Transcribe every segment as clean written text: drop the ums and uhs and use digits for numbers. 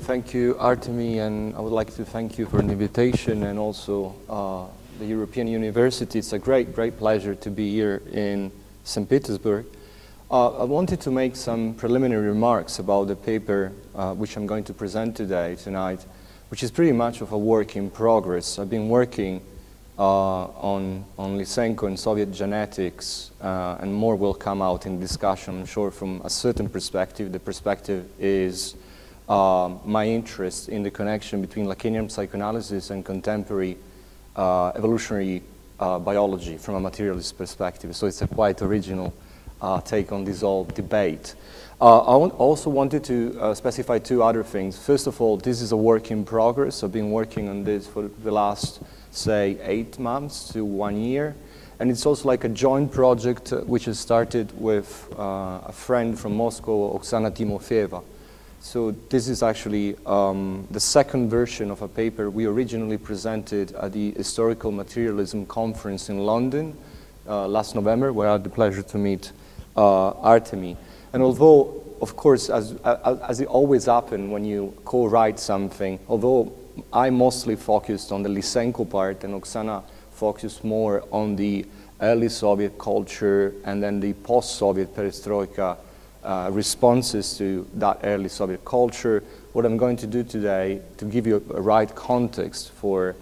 Thank you, Artemy, and I would like to thank you for an invitation and also the European University. It's a great pleasure to be here in St. Petersburg. I wanted to make some preliminary remarks about the paper which I'm going to present tonight, which is pretty much of a work in progress. I've been working on Lysenko and Soviet genetics, and more will come out in discussion, I'm sure, from a certain perspective. The perspective is my interest in the connection between Lacanian psychoanalysis and contemporary evolutionary biology from a materialist perspective. So it's a quite original take on this whole debate. I also wanted to specify two other things. First of all, this is a work in progress. I've been working on this for the last, say, 8 months to 1 year. And it's also like a joint project which has started with a friend from Moscow, Oksana Timofeeva. So this is actually the second version of a paper we originally presented at the Historical Materialism Conference in London last November, where I had the pleasure to meet Artemy. And although, of course, as it always happens when you co-write something, although I mostly focused on the Lysenko part and Oksana focused more on the early Soviet culture and then the post-Soviet perestroika responses to that early Soviet culture. What I'm going to do today, to give you a right context for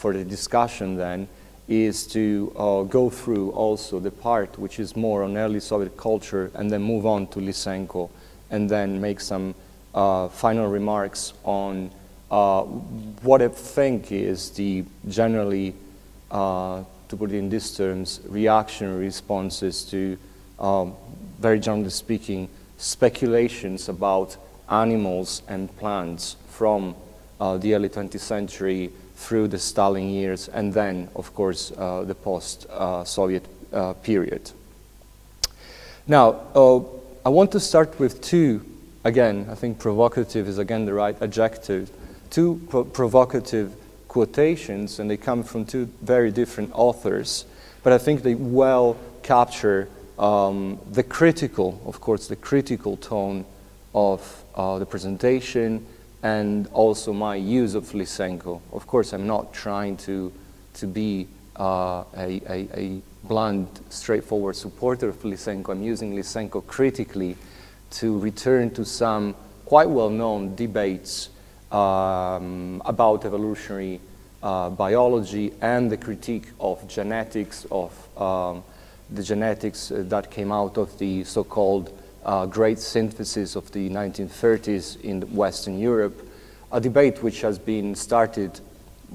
the discussion then, is to go through also the part which is more on early Soviet culture and then move on to Lysenko and then make some final remarks on what I think is the generally, to put it in these terms, reactionary responses to very generally speaking, speculations about animals and plants from the early 20th century through the Stalin years, and then, of course, the post-Soviet period. Now, I want to start with two, again, I think provocative is again the right adjective, two provocative quotations, and they come from two very different authors, but I think they well capture the critical, of course, the critical tone of the presentation and also my use of Lysenko. Of course, I'm not trying to be a blunt, straightforward supporter of Lysenko. I'm using Lysenko critically to return to some quite well-known debates about evolutionary biology and the critique of genetics, of the genetics that came out of the so-called great synthesis of the 1930s in Western Europe, a debate which has been started,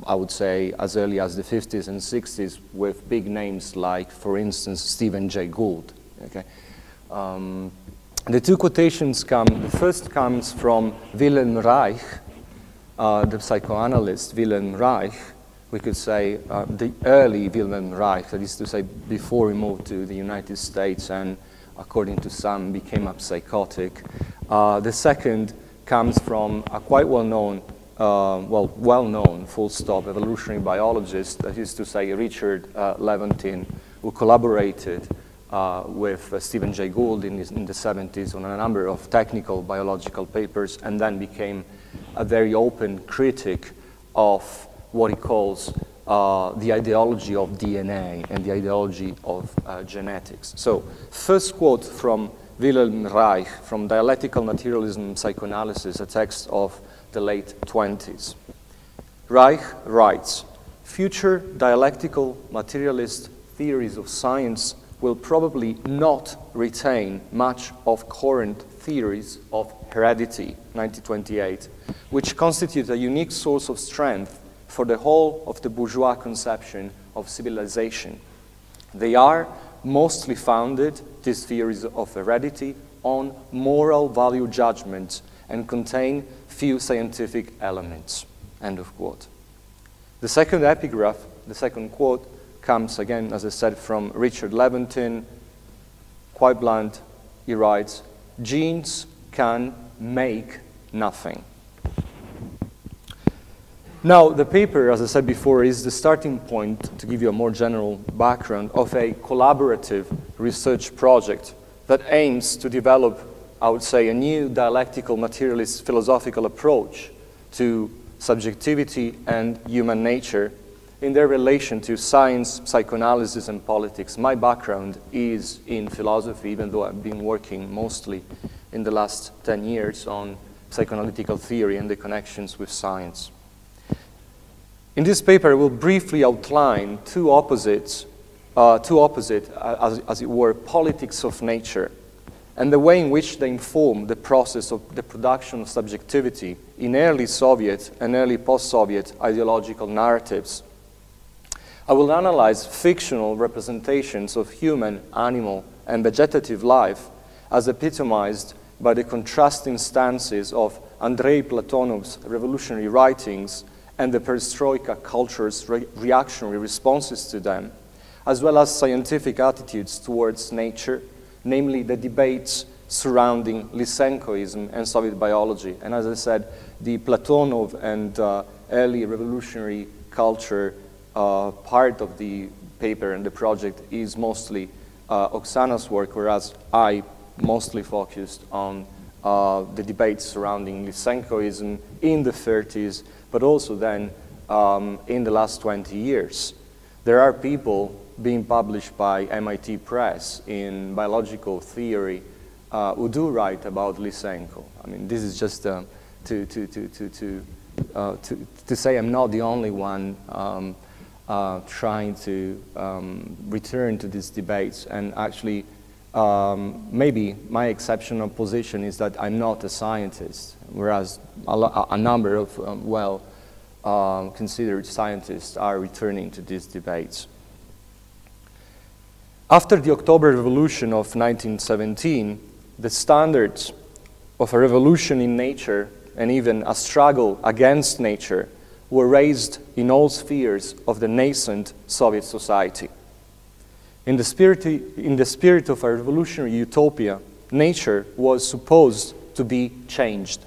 I would say, as early as the 50s and 60s with big names like, for instance, Stephen Jay Gould. Okay? The two quotations come, the first comes from Wilhelm Reich, the psychoanalyst Wilhelm Reich, we could say the early Wilhelm Reich, that is to say before he moved to the United States and, according to some, became a psychotic. The second comes from a quite well-known, well-known full-stop evolutionary biologist, that is to say Richard Lewontin, who collaborated with Stephen Jay Gould in the 70s on a number of technical biological papers and then became a very open critic of what he calls the ideology of DNA and the ideology of genetics. So, first quote from Wilhelm Reich from Dialectical Materialism Psychoanalysis, a text of the late 20s. Reich writes, "Future dialectical materialist theories of science will probably not retain much of current theories of heredity, 1928, which constitute a unique source of strength for the whole of the bourgeois conception of civilization. They are mostly founded, these theories of heredity, on moral value judgments and contain few scientific elements." End of quote. The second epigraph, the second quote, comes again, as I said, from Richard Lewontin. Quite blunt, he writes, "Genes can make nothing." Now, the paper, as I said before, is the starting point, to give you a more general background, of a collaborative research project that aims to develop, I would say, a new dialectical materialist philosophical approach to subjectivity and human nature in their relation to science, psychoanalysis, and politics. My background is in philosophy, even though I've been working mostly in the last 10 years on psychoanalytical theory and the connections with science. In this paper, I will briefly outline two opposite, as it were, politics of nature and the way in which they inform the process of the production of subjectivity in early Soviet and early post-Soviet ideological narratives. I will analyze fictional representations of human, animal, and vegetative life as epitomized by the contrasting stances of Andrei Platonov's revolutionary writings and the perestroika culture's reactionary responses to them, as well as scientific attitudes towards nature, namely the debates surrounding Lysenkoism and Soviet biology. And as I said, the Platonov and early revolutionary culture part of the paper and the project is mostly Oksana's work, whereas I mostly focused on the debates surrounding Lysenkoism in the 30s, but also then in the last 20 years. There are people being published by MIT Press in biological theory who do write about Lysenko. I mean, this is just to say I'm not the only one trying to return to these debates, and actually maybe my exceptional position is that I'm not a scientist, whereas a number of well-considered scientists are returning to these debates. After the October Revolution of 1917, the standards of a revolution in nature and even a struggle against nature were raised in all spheres of the nascent Soviet society. In the spirit of a revolutionary utopia, nature was supposed to be changed,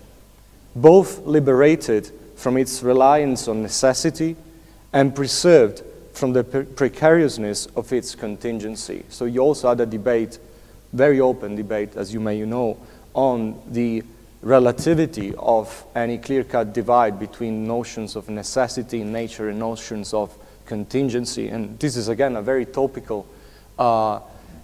both liberated from its reliance on necessity and preserved from the precariousness of its contingency. So you also had a debate, very open debate, as you may know, on the relativity of any clear-cut divide between notions of necessity in nature and notions of contingency. And this is, again, a very topical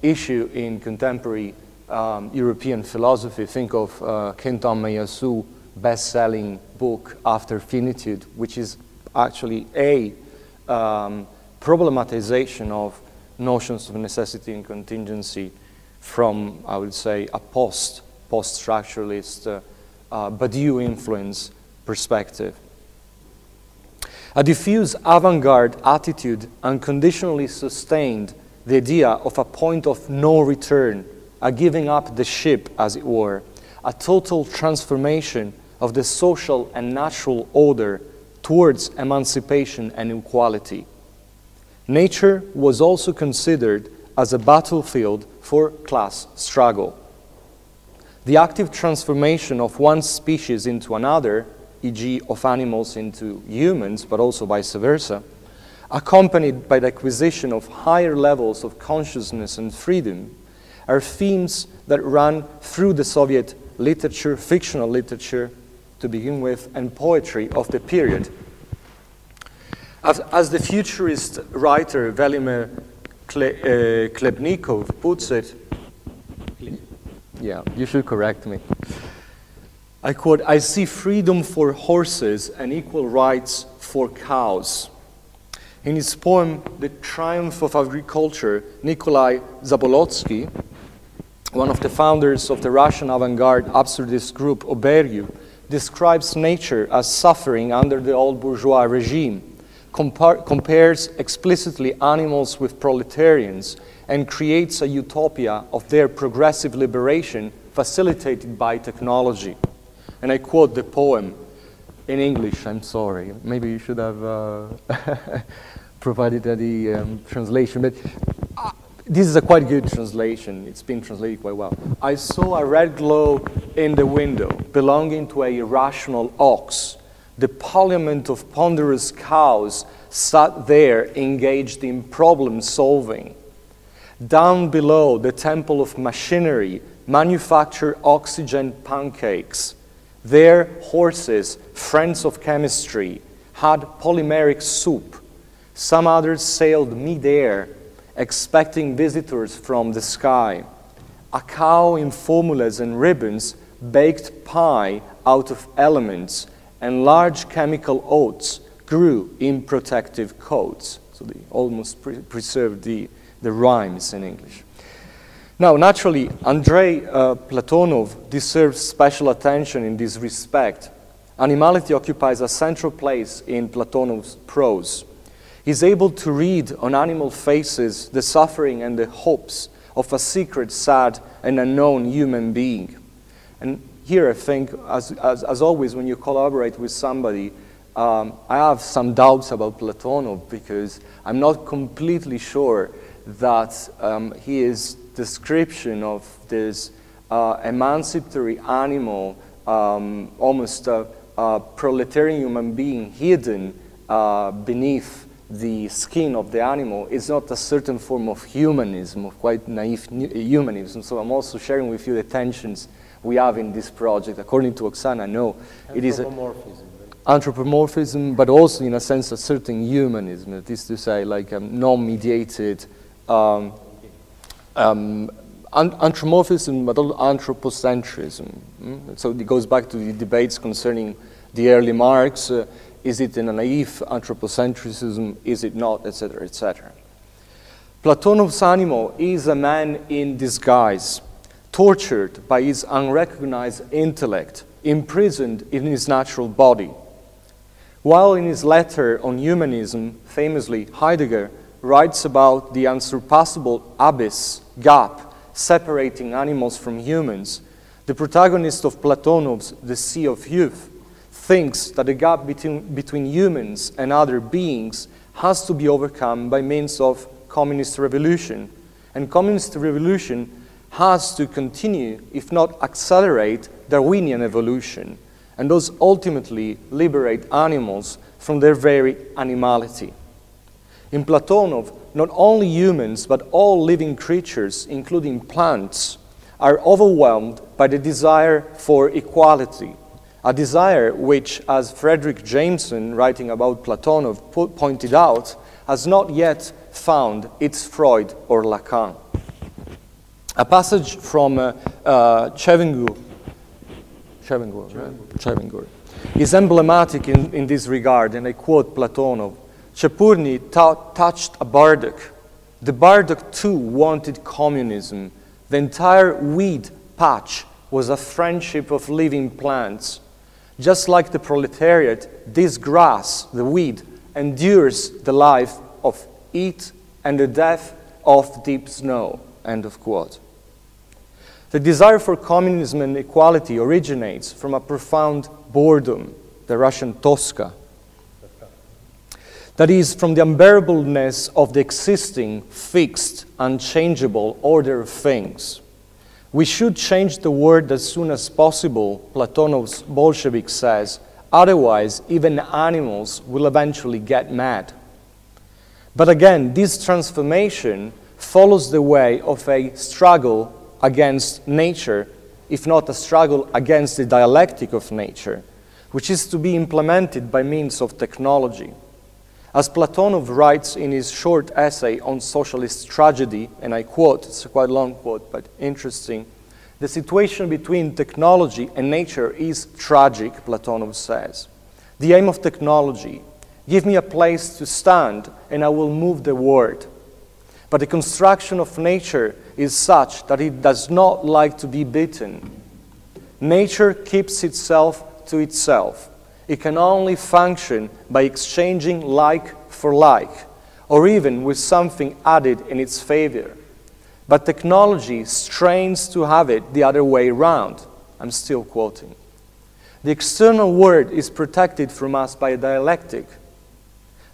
issue in contemporary European philosophy. Think of Kenton Meyasu's best-selling book, After Finitude, which is actually a problematization of notions of necessity and contingency from, I would say, a post-structuralist Badiou influence perspective. A diffuse avant-garde attitude unconditionally sustained the idea of a point of no return, a giving up the ship, as it were, a total transformation of the social and natural order towards emancipation and equality. Nature was also considered as a battlefield for class struggle. The active transformation of one species into another, e.g. of animals into humans, but also vice versa, accompanied by the acquisition of higher levels of consciousness and freedom, are themes that run through the Soviet literature, fictional literature to begin with, and poetry of the period. As the futurist writer Velimir Klebnikov puts it, yeah, you should correct me. I quote, "I see freedom for horses and equal rights for cows." In his poem, The Triumph of Agriculture, Nikolai Zabolotsky, one of the founders of the Russian avant-garde absurdist group Oberyu, describes nature as suffering under the old bourgeois regime, compares explicitly animals with proletarians, and creates a utopia of their progressive liberation facilitated by technology. And I quote the poem in English, I'm sorry, maybe you should have provided any translation, but this is a quite good translation, it's been translated quite well. "I saw a red glow in the window belonging to a irrational ox. The parliament of ponderous cows sat there engaged in problem solving. Down below, the temple of machinery manufacture oxygen pancakes. Their horses, friends of chemistry, had polymeric soup. Some others sailed mid-air, expecting visitors from the sky. A cow in formulas and ribbons baked pie out of elements, and large chemical oats grew in protective coats. So they almost preserved the rhymes in English. Now, naturally, Andrei Platonov deserves special attention in this respect. Animality occupies a central place in Platonov's prose. He's able to read on animal faces the suffering and the hopes of a secret, sad, and unknown human being. And here, I think, as always, when you collaborate with somebody, I have some doubts about Platonov because I'm not completely sure that his description of this emancipatory animal, almost a proletarian human being hidden beneath the skin of the animal, is not a certain form of humanism, of quite naive humanism. So I'm also sharing with you the tensions we have in this project. According to Oksana, no, it is anthropomorphism. Anthropomorphism, but also in a sense a certain humanism, that is to say, like a non-mediated anthropomorphism, but also anthropocentrism. So it goes back to the debates concerning the early Marx. Is it a naive anthropocentrism? Is it not? Etc., etc. Platonov's animal is a man in disguise, tortured by his unrecognized intellect, imprisoned in his natural body. While in his letter on humanism, famously, Heidegger writes about the unsurpassable abyss, gap, separating animals from humans, the protagonist of Platonov's The Sea of Youth thinks that the gap between humans and other beings has to be overcome by means of communist revolution. And communist revolution has to continue, if not accelerate, Darwinian evolution, and those ultimately liberate animals from their very animality. In Platonov, not only humans, but all living creatures, including plants, are overwhelmed by the desire for equality, a desire which, as Frederick Jameson, writing about Platonov, pointed out, has not yet found its Freud or Lacan. A passage from Chevengur is emblematic in this regard, and I quote Platonov. Chapurni touched a burdock. The burdock too wanted communism. The entire weed patch was a friendship of living plants. Just like the proletariat, this grass, the weed, endures the life of heat and the death of deep snow. End of quote. The desire for communism and equality originates from a profound boredom, the Russian Tosca. That is, from the unbearableness of the existing, fixed, unchangeable order of things. We should change the world as soon as possible, Platonov's Bolshevik says, otherwise even animals will eventually get mad. But again, this transformation follows the way of a struggle against nature, if not a struggle against the dialectic of nature, which is to be implemented by means of technology. As Platonov writes in his short essay on socialist tragedy, and I quote, it's a quite long quote, but interesting, the situation between technology and nature is tragic, Platonov says. The aim of technology, give me a place to stand and I will move the world. But the construction of nature is such that it does not like to be beaten. Nature keeps itself to itself. It can only function by exchanging like for like, or even with something added in its favor. But technology strains to have it the other way around. I'm still quoting. The external world is protected from us by a dialectic.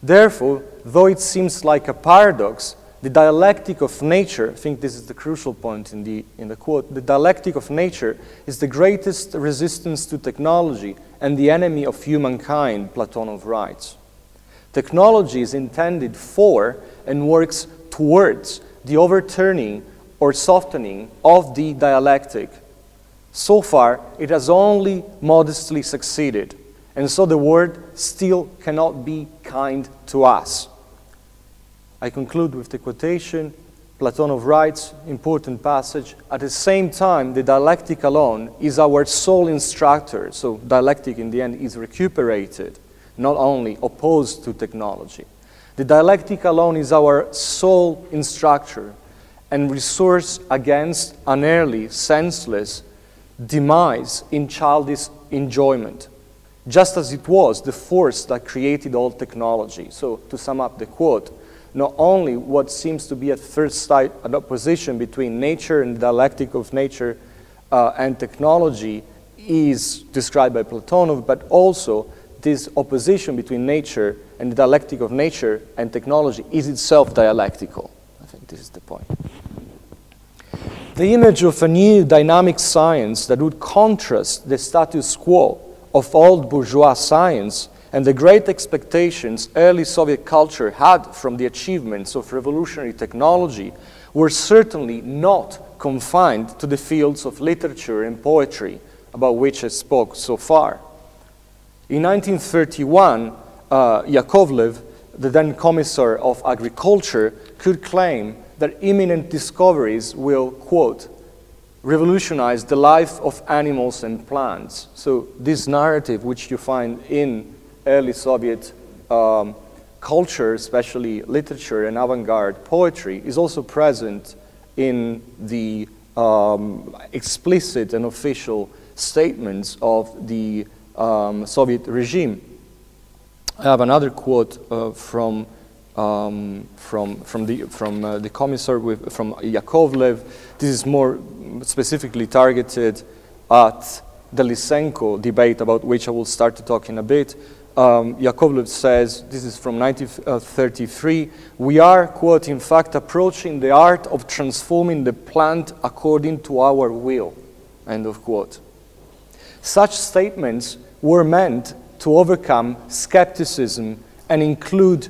Therefore, though it seems like a paradox, the dialectic of nature, I think this is the crucial point in the quote, the dialectic of nature is the greatest resistance to technology and the enemy of humankind, Platonov writes. Technology is intended for and works towards the overturning or softening of the dialectic. So far, it has only modestly succeeded, and so the word still cannot be kind to us. I conclude with the quotation. Platonov writes, important passage, at the same time, the dialectic alone is our sole instructor, so dialectic in the end is recuperated, not only opposed to technology. The dialectic alone is our sole instructor and resource against an early, senseless demise in childish enjoyment, just as it was the force that created all technology. So to sum up the quote, not only what seems to be at first sight an opposition between nature and the dialectic of nature and technology is described by Platonov, but also this opposition between nature and the dialectic of nature and technology is itself dialectical. I think this is the point. The image of a new dynamic science that would contrast the status quo of old bourgeois science and the great expectations early Soviet culture had from the achievements of revolutionary technology were certainly not confined to the fields of literature and poetry, about which I spoke so far. In 1931, Yakovlev, the then Commissar of Agriculture, could claim that imminent discoveries will, quote, revolutionize the life of animals and plants. So this narrative, which you find in early Soviet culture, especially literature and avant-garde poetry, is also present in the explicit and official statements of the Soviet regime. I have another quote from the commissar, from Yakovlev. This is more specifically targeted at the Lysenko debate, about which I will start to talk in a bit. Yakovlev says, this is from 1933, we are, quote, in fact approaching the art of transforming the plant according to our will, end of quote. Such statements were meant to overcome skepticism and include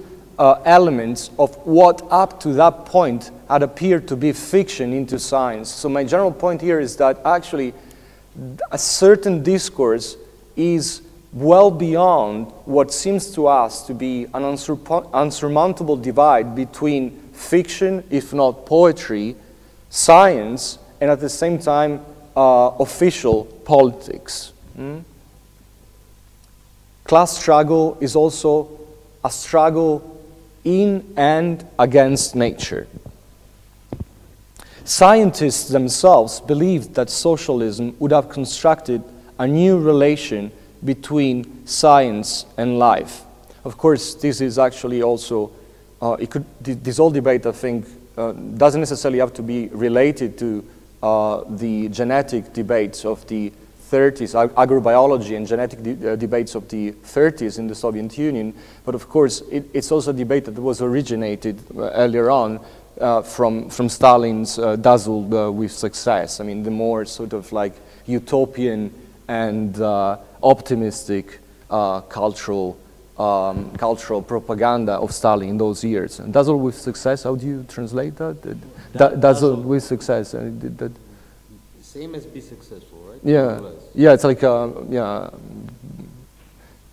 elements of what up to that point had appeared to be fiction into science. So my general point here is that actually a certain discourse is well beyond what seems to us to be an unsurmountable divide between fiction, if not poetry, science, and at the same time official politics. Class struggle is also a struggle in and against nature. Scientists themselves believed that socialism would have constructed a new relation between science and life. Of course, this is actually also, this whole debate, I think, doesn't necessarily have to be related to the genetic debates of the 30s, agrobiology and genetic debates of the 30s in the Soviet Union, but of course, it's also a debate that was originated earlier on from Stalin's dazzled with success. I mean, the more sort of like utopian and optimistic cultural propaganda of Stalin in those years. And dazzled with success, how do you translate that? Dazzled with success. Same as be successful, right? Yeah, yeah, it's like yeah,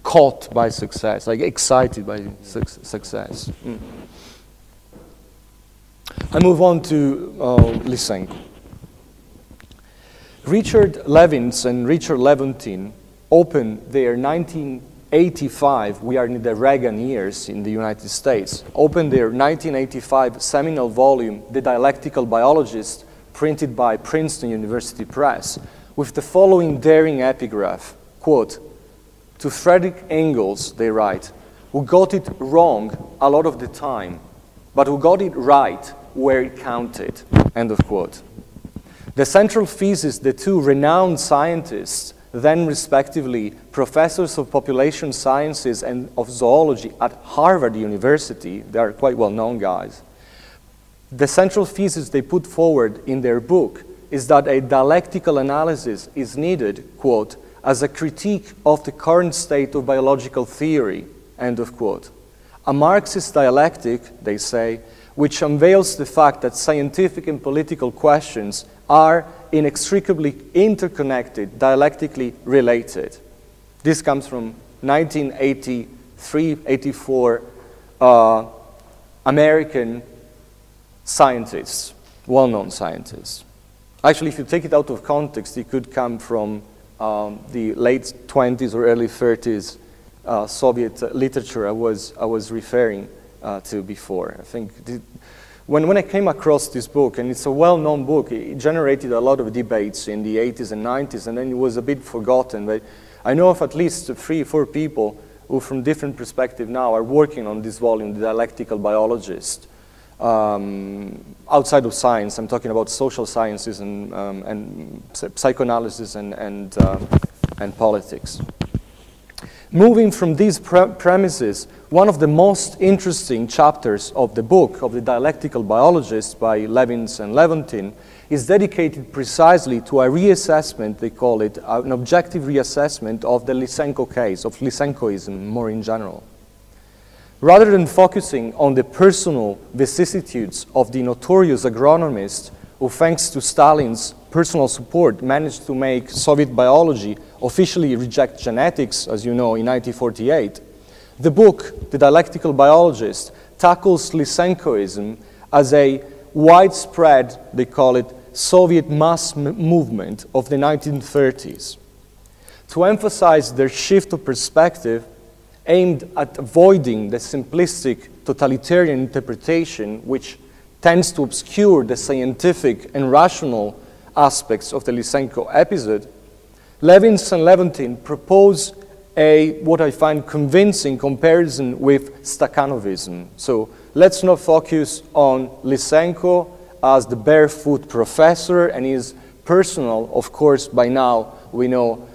caught by success, like excited by success. I move on to Lysenko. Richard Levins and Richard Lewontin opened their 1985, we are in the Reagan years in the United States, opened their 1985 seminal volume, The Dialectical Biologist, printed by Princeton University Press, with the following daring epigraph, quote, to Frederick Engels, they write, who got it wrong a lot of the time, but who got it right where it counted, end of quote. The central thesis the two renowned scientists, then respectively professors of population sciences and of zoology at Harvard University, they are quite well-known guys, the central thesis they put forward in their book is that a dialectical analysis is needed, quote, as a critique of the current state of biological theory, end of quote. A Marxist dialectic, they say, which unveils the fact that scientific and political questions are inextricably interconnected, dialectically related. This comes from 1983-84 American scientists, well-known scientists. Actually, if you take it out of context, it could come from the late 20s or early 30s Soviet literature I was referring to before. I think when I came across this book, and it's a well-known book, it generated a lot of debates in the 80s and 90s, and then it was a bit forgotten. But I know of at least 3 or 4 people who, from different perspectives now, are working on this volume, The Dialectical Biologist. Outside of science, I'm talking about social sciences and psychoanalysis and politics. Moving from these premises, one of the most interesting chapters of the book of The Dialectical Biologist by Levins and Lewontin is dedicated precisely to a reassessment, they call it, an objective reassessment of the Lysenko case, of Lysenkoism more in general. Rather than focusing on the personal vicissitudes of the notorious agronomist who, thanks to Stalin's personal support, managed to make Soviet biology officially reject genetics, as you know, in 1948, the book, The Dialectical Biologist, tackles Lysenkoism as a widespread, they call it, Soviet mass movement of the 1930s. To emphasize their shift of perspective, aimed at avoiding the simplistic totalitarian interpretation which tends to obscure the scientific and rational aspects of the Lysenko episode, Levins and Lewontin propose a, what I find convincing, comparison with Stakhanovism. So let's not focus on Lysenko as the barefoot professor and his personal, of course, by now we know,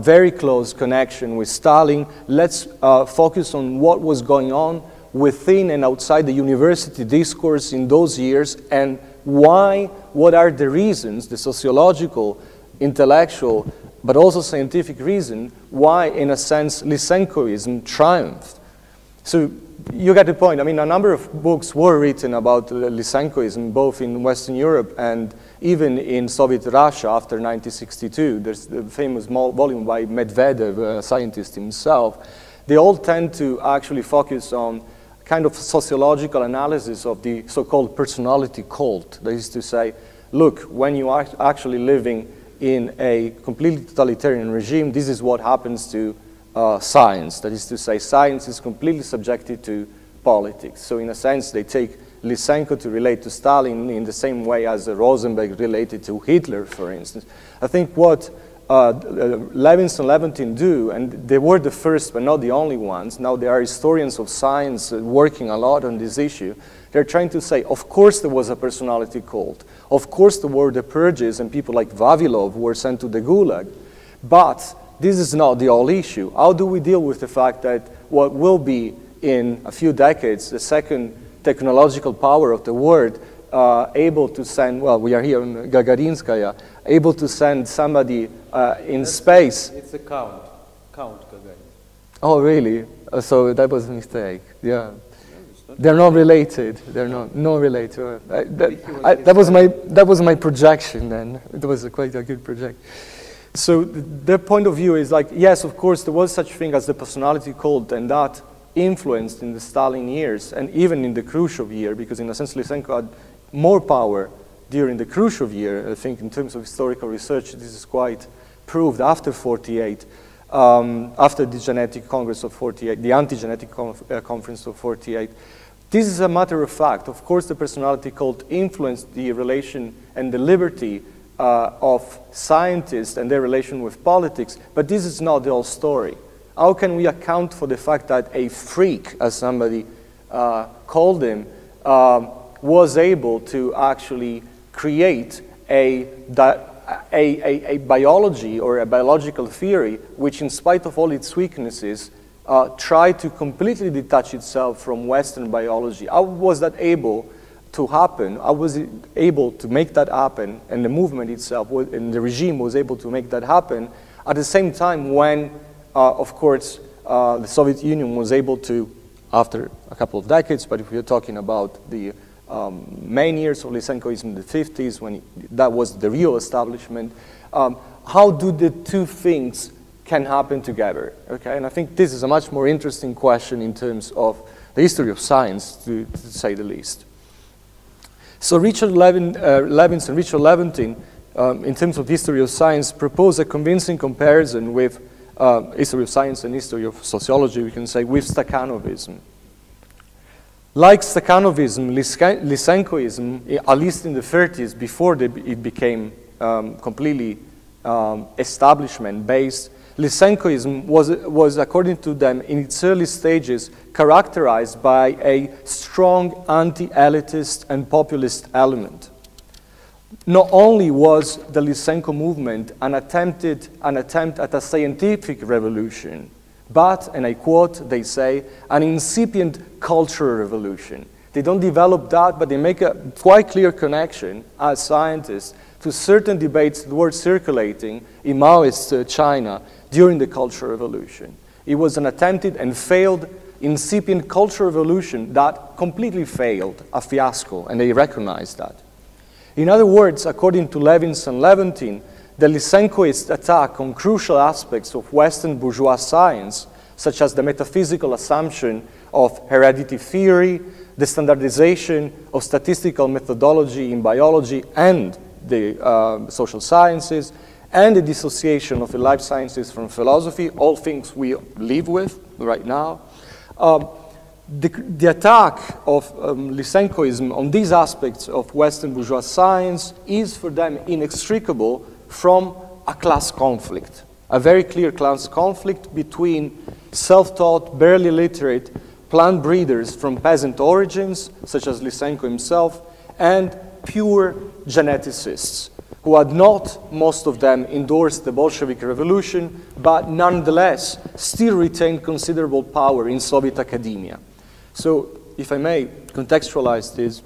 very close connection with Stalin. Let's focus on what was going on within and outside the university discourse in those years, and why, what are the reasons, the sociological, intellectual, but also scientific reason, why, in a sense, Lysenkoism triumphed. So you get the point. I mean, a number of books were written about Lysenkoism, both in Western Europe and even in Soviet Russia after 1962. There's the famous volume by Medvedev, a scientist himself. They all tend to actually focus on kind of sociological analysis of the so-called personality cult. That is to say, look, when you are actually living in a completely totalitarian regime, this is what happens to science. That is to say, science is completely subjected to politics. So in a sense, they take Lysenko to relate to Stalin in the same way as Rosenberg related to Hitler, for instance. I think what Levins and Lewontin do, and they were the first but not the only ones, now they are historians of science working a lot on this issue, they're trying to say, of course there was a personality cult, of course there were the purges and people like Vavilov were sent to the Gulag, but this is not the all issue. How do we deal with the fact that what will be in a few decades the second technological power of the world, able to send, well, we are here in Gagarinskaya, able to send somebody in space. It's a Count Gagarin. Oh, really? So that was a mistake, yeah. They're not related, they're not related. That was my projection then. It was quite a good projection. So their point of view is like, yes, of course, there was such thing as the personality cult, and that influenced in the Stalin years and even in the Khrushchev year, because in a sense Lysenko had more power during the Khrushchev year. I think in terms of historical research this is quite proved after 48, after the genetic congress of 48, the anti-genetic conference of 48. This is a matter of fact. Of course the personality cult influenced the relation and the liberty of scientists and their relation with politics, but this is not the whole story. How can we account for the fact that a freak, as somebody called him, was able to actually create a biology or a biological theory which, in spite of all its weaknesses, tried to completely detach itself from Western biology? How was that able to happen? How was it able to make that happen? And the movement itself and the regime was able to make that happen at the same time when of course, the Soviet Union was able to after a couple of decades, but if we're talking about the main years of Lysenkoism in the 50s, when that was the real establishment, how do the two things can happen together? Okay, and I think this is a much more interesting question in terms of the history of science, to say the least. So Richard Levins and Richard Lewontin, in terms of the history of science, propose a convincing comparison with history of science and history of sociology, we can say, with Stakhanovism. Like Stakhanovism, Lysenkoism, at least in the 30s, before it became completely establishment-based, Lysenkoism was, according to them, in its early stages, characterized by a strong anti-elitist and populist element. Not only was the Lysenko movement an attempt at a scientific revolution, but, and I quote, they say, an incipient cultural revolution. They don't develop that, but they make a quite clear connection as scientists to certain debates that were circulating in Maoist China during the Cultural Revolution. It was an attempted and failed incipient cultural revolution that completely failed, a fiasco, and they recognized that. In other words, according to Levins and Lewontin, the Lysenkoist attack on crucial aspects of Western bourgeois science, such as the metaphysical assumption of heredity theory, the standardization of statistical methodology in biology and the social sciences, and the dissociation of the life sciences from philosophy, all things we live with right now. The attack of Lysenkoism on these aspects of Western bourgeois science is for them inextricable from a class conflict, a very clear class conflict between self-taught, barely literate plant breeders from peasant origins, such as Lysenko himself, and pure geneticists, who had not, most of them, endorsed the Bolshevik Revolution, but nonetheless still retained considerable power in Soviet academia. So, if I may contextualize this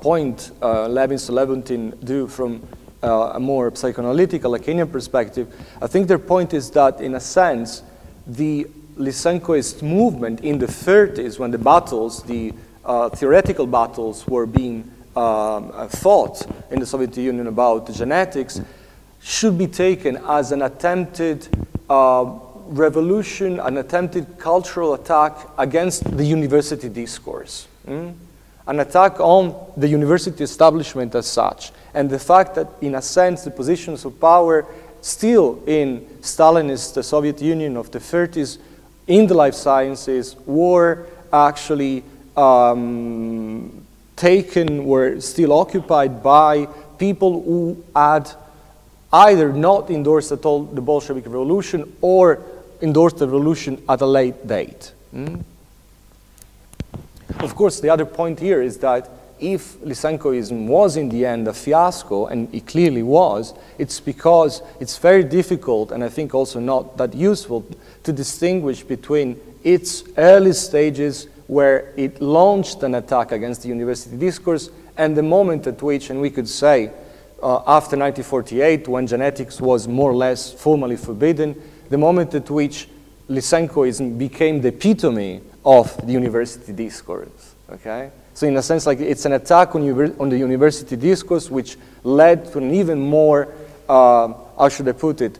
point Levins and Lewontin do from a more psychoanalytical Lacanian perspective, I think their point is that, in a sense, the Lysenkoist movement in the 30s, when the battles, the theoretical battles were being fought in the Soviet Union about genetics, should be taken as an attempted revolution, an attempted cultural attack against the university discourse, an attack on the university establishment as such, and the fact that, in a sense, the positions of power still in Stalinist the Soviet Union of the 30s in the life sciences were actually still occupied by people who had either not endorsed at all the Bolshevik Revolution or endorsed the revolution at a late date. Of course, the other point here is that if Lysenkoism was in the end a fiasco, and it clearly was, it's because it's very difficult, and I think also not that useful, to distinguish between its early stages where it launched an attack against the university discourse and the moment at which, and we could say after 1948, when genetics was more or less formally forbidden, the moment at which Lysenkoism became the epitome of the university discourse. Okay? So in a sense, like, it's an attack on the university discourse which led to an even more, how should I put it,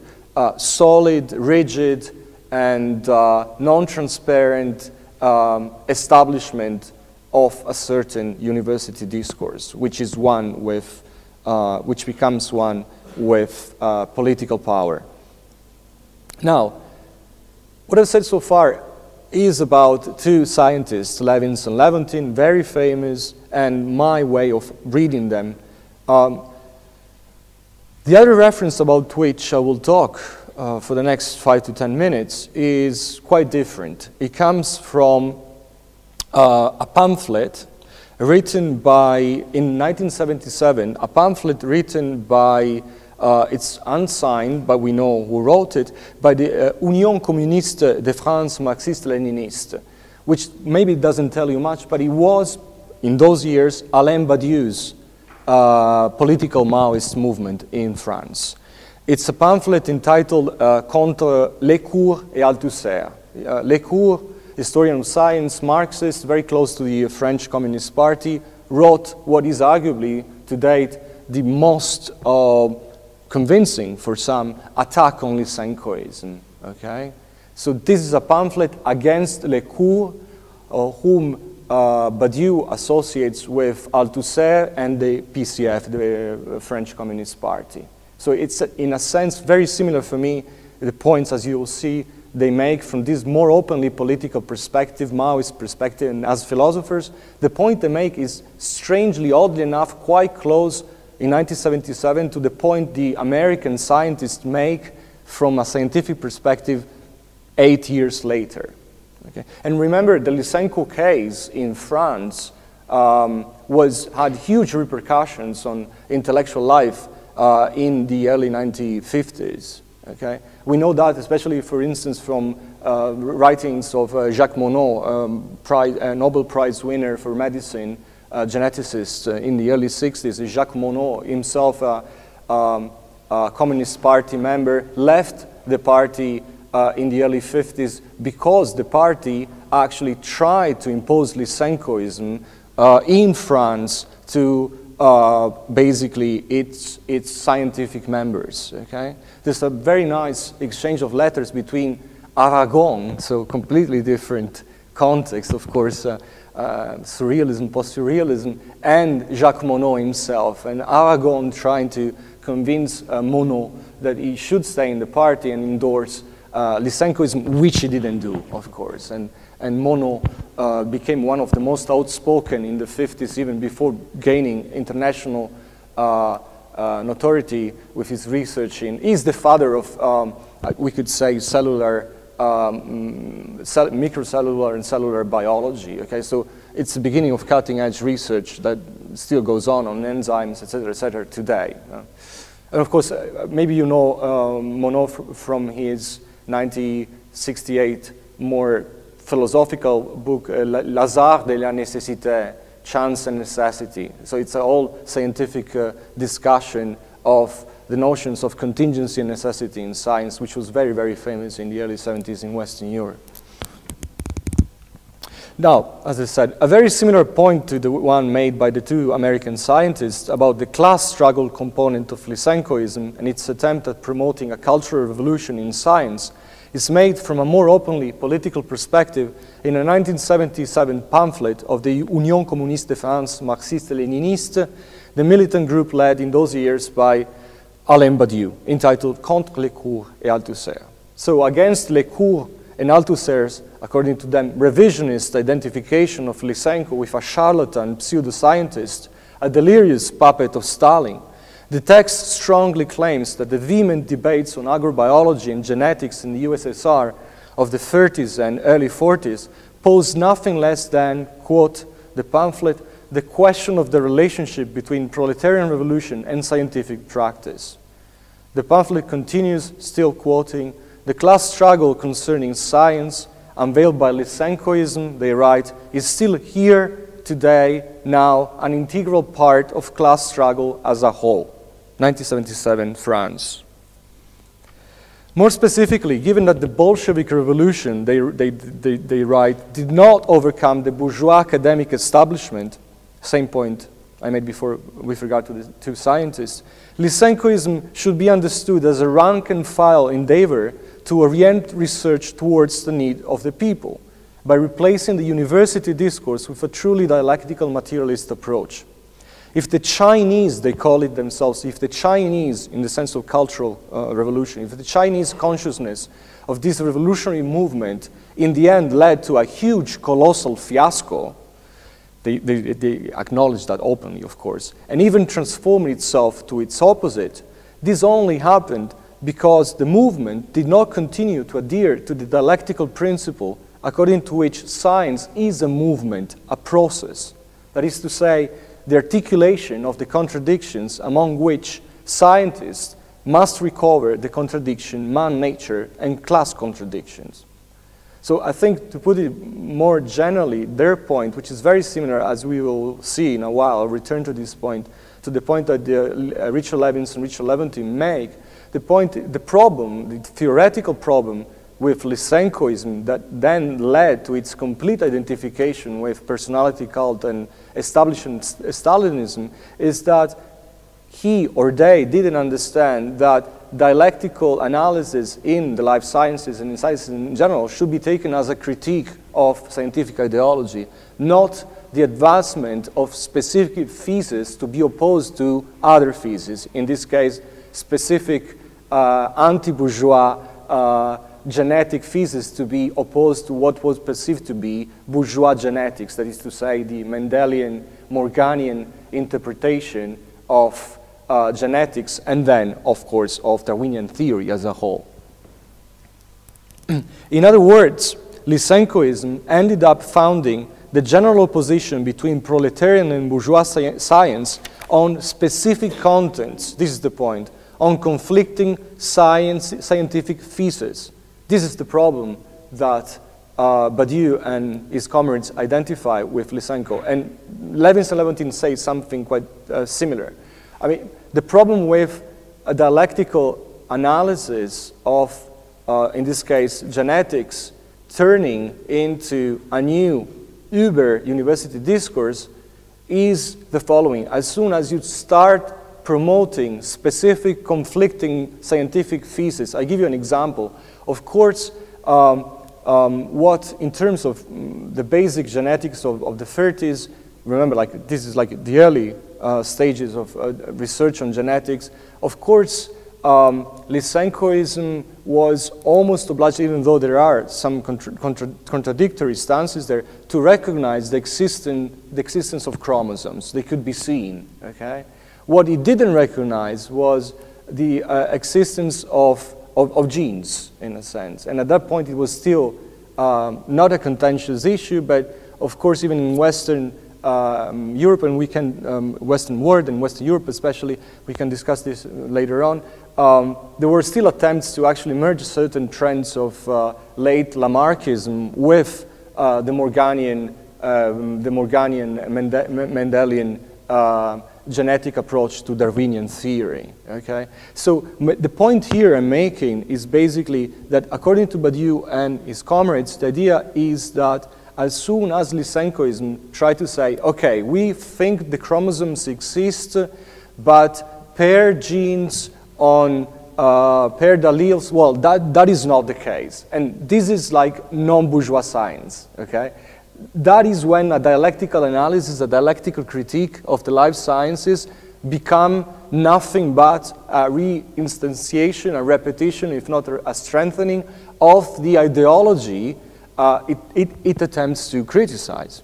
solid, rigid, and non-transparent establishment of a certain university discourse, which is one with, which becomes one with political power. Now, what I've said so far is about two scientists, Levins and Lewontin, very famous, and my way of reading them. The other reference about which I will talk for the next 5 to 10 minutes is quite different. It comes from a pamphlet written by, in 1977, a pamphlet written by, it's unsigned, but we know who wrote it, by the Union Communiste de France Marxiste-Leniniste, which maybe doesn't tell you much, but it was, in those years, Alain Badiou's political Maoist movement in France. It's a pamphlet entitled Contre Lecourt et Althusser. Lecourt historian of science, Marxist, very close to the French Communist Party, wrote what is arguably, to date, the most convincing, for some, attack on Lysenkoism, okay? So this is a pamphlet against Lecourt, whom Badiou associates with Althusser and the PCF, the French Communist Party. So it's, in a sense, very similar for me, the points, as you will see, they make from this more openly political perspective, Maoist perspective, and as philosophers, the point they make is strangely, oddly enough, quite close in 1977 to the point the American scientists make from a scientific perspective 8 years later. Okay. And remember, the Lysenko case in France had huge repercussions on intellectual life in the early 1950s. Okay? We know that, especially, for instance, from writings of Jacques Monod, Nobel Prize winner for medicine, geneticist in the early 60s. Jacques Monod, himself a Communist Party member, left the party in the early 50s because the party actually tried to impose Lysenkoism in France to basically its scientific members, okay? There's a very nice exchange of letters between Aragon, so completely different context, of course, surrealism, post-surrealism, and Jacques Monod himself, and Aragon trying to convince Monod that he should stay in the party and endorse Lysenkoism, which he didn't do, of course, and Monod became one of the most outspoken in the 50s, even before gaining international notoriety with his research in. He's the father of, we could say, cellular, microcellular and cellular biology. Okay, so it's the beginning of cutting-edge research that still goes on enzymes, et cetera, today. And of course, maybe you know Monod from his 1968 more philosophical book, Lazare de la Nécessité, Chance and Necessity. So it's a whole scientific discussion of the notions of contingency and necessity in science, which was very, very famous in the early 70s in Western Europe. Now, as I said, a very similar point to the one made by the two American scientists about the class struggle component of Lysenkoism and its attempt at promoting a cultural revolution in science is made from a more openly political perspective in a 1977 pamphlet of the Union Communiste de France Marxiste-Leniniste, the militant group led in those years by Alain Badiou, entitled Contre Lecourt et Althusser. So against Lecourt and Althusser's, according to them, revisionist identification of Lysenko with a charlatan pseudoscientist, a delirious puppet of Stalin, the text strongly claims that the vehement debates on agrobiology and genetics in the USSR of the 30s and early 40s pose nothing less than, quote, the pamphlet, the question of the relationship between proletarian revolution and scientific practice. The pamphlet continues, still quoting, the class struggle concerning science, unveiled by Lysenkoism, they write, is still here today, now, an integral part of class struggle as a whole. 1977, France. More specifically, given that the Bolshevik Revolution, they write, did not overcome the bourgeois academic establishment, same point I made before with regard to the two scientists, Lysenkoism should be understood as a rank-and-file endeavor to orient research towards the need of the people by replacing the university discourse with a truly dialectical materialist approach. If the Chinese, they call it themselves, if the Chinese, in the sense of cultural revolution, if the Chinese consciousness of this revolutionary movement in the end led to a huge, colossal fiasco, they acknowledge that openly, of course, and even transformed itself to its opposite, this only happened because the movement did not continue to adhere to the dialectical principle according to which science is a movement, a process. That is to say, the articulation of the contradictions among which scientists must recover the contradiction, man-nature, and class contradictions. So I think, to put it more generally, their point, which is very similar, as we will see in a while, I'll return to this point, to the point that Richard Levins and Richard Lewontin make, the problem, the theoretical problem with Lysenkoism that then led to its complete identification with personality cult and establishment Stalinism is that he or they didn't understand that dialectical analysis in the life sciences and in sciences in general should be taken as a critique of scientific ideology, not the advancement of specific theses to be opposed to other theses, in this case specific anti-bourgeois genetic thesis to be opposed to what was perceived to be bourgeois genetics, that is to say the Mendelian, Morganian interpretation of genetics and then, of course, of Darwinian theory as a whole. In other words, Lysenkoism ended up founding the general opposition between proletarian and bourgeois science on specific contents, this is the point, on conflicting scientific theses. This is the problem that Badiou and his comrades identify with Lysenko. And Levins and Lewontin say something quite similar. I mean, the problem with a dialectical analysis of, in this case, genetics turning into a new uber university discourse is the following. As soon as you start promoting specific conflicting scientific theses, I give you an example. Of course, what in terms of the basic genetics of the 30s, remember, like this is like the early stages of research on genetics. Of course, Lysenkoism was almost obliged, even though there are some contradictory stances there, to recognize the existence of chromosomes. They could be seen. Okay, what it didn't recognize was the existence of genes, in a sense. And at that point, it was still not a contentious issue, but of course, even in Western Europe, and we can, Western world and Western Europe especially, we can discuss this later on, there were still attempts to actually merge certain trends of late Lamarckism with the Mendelian genetic approach to Darwinian theory, okay? So the point here I'm making is basically that according to Badiou and his comrades, the idea is that as soon as Lysenkoism tried to say, okay, we think the chromosomes exist, but paired genes on paired alleles, well, that is not the case. And this is like non-bourgeois science, okay? That is when a dialectical analysis, a dialectical critique of the life sciences become nothing but a re-instantiation, a repetition, if not a strengthening of the ideology it attempts to criticize.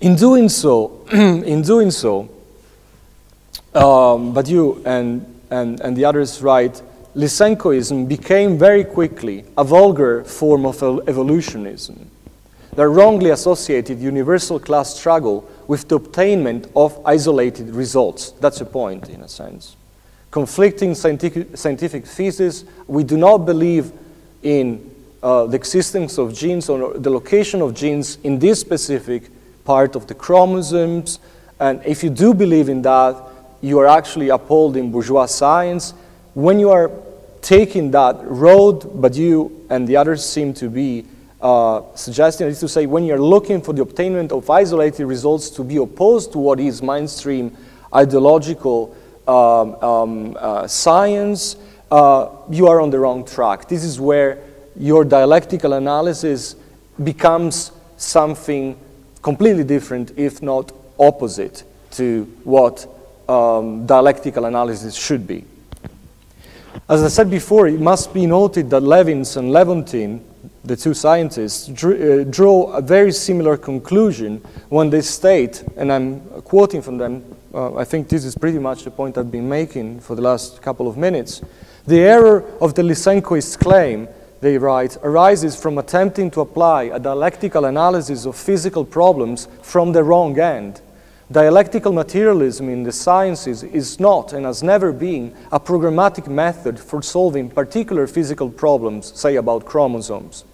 In doing so, Badiou and the others write, Lysenkoism became very quickly a vulgar form of evolutionism that wrongly associated universal class struggle with the obtainment of isolated results. That's a point, in a sense. Conflicting scientific theses, we do not believe in the existence of genes or the location of genes in this specific part of the chromosomes, and if you do believe in that, you are actually upholding bourgeois science. When you are taking that road, but you and the others seem to be suggesting, that is to say, when you're looking for the obtainment of isolated results to be opposed to what is mainstream ideological science, you are on the wrong track. This is where your dialectical analysis becomes something completely different, if not opposite to what dialectical analysis should be. As I said before, it must be noted that Levins and Lewontin, the two scientists, draw a very similar conclusion when they state, and I'm quoting from them, I think this is pretty much the point I've been making for the last couple of minutes. The error of the Lysenkoist claim, they write, arises from attempting to apply a dialectical analysis of physical problems from the wrong end. Dialectical materialism in the sciences is not and has never been a programmatic method for solving particular physical problems, say about chromosomes.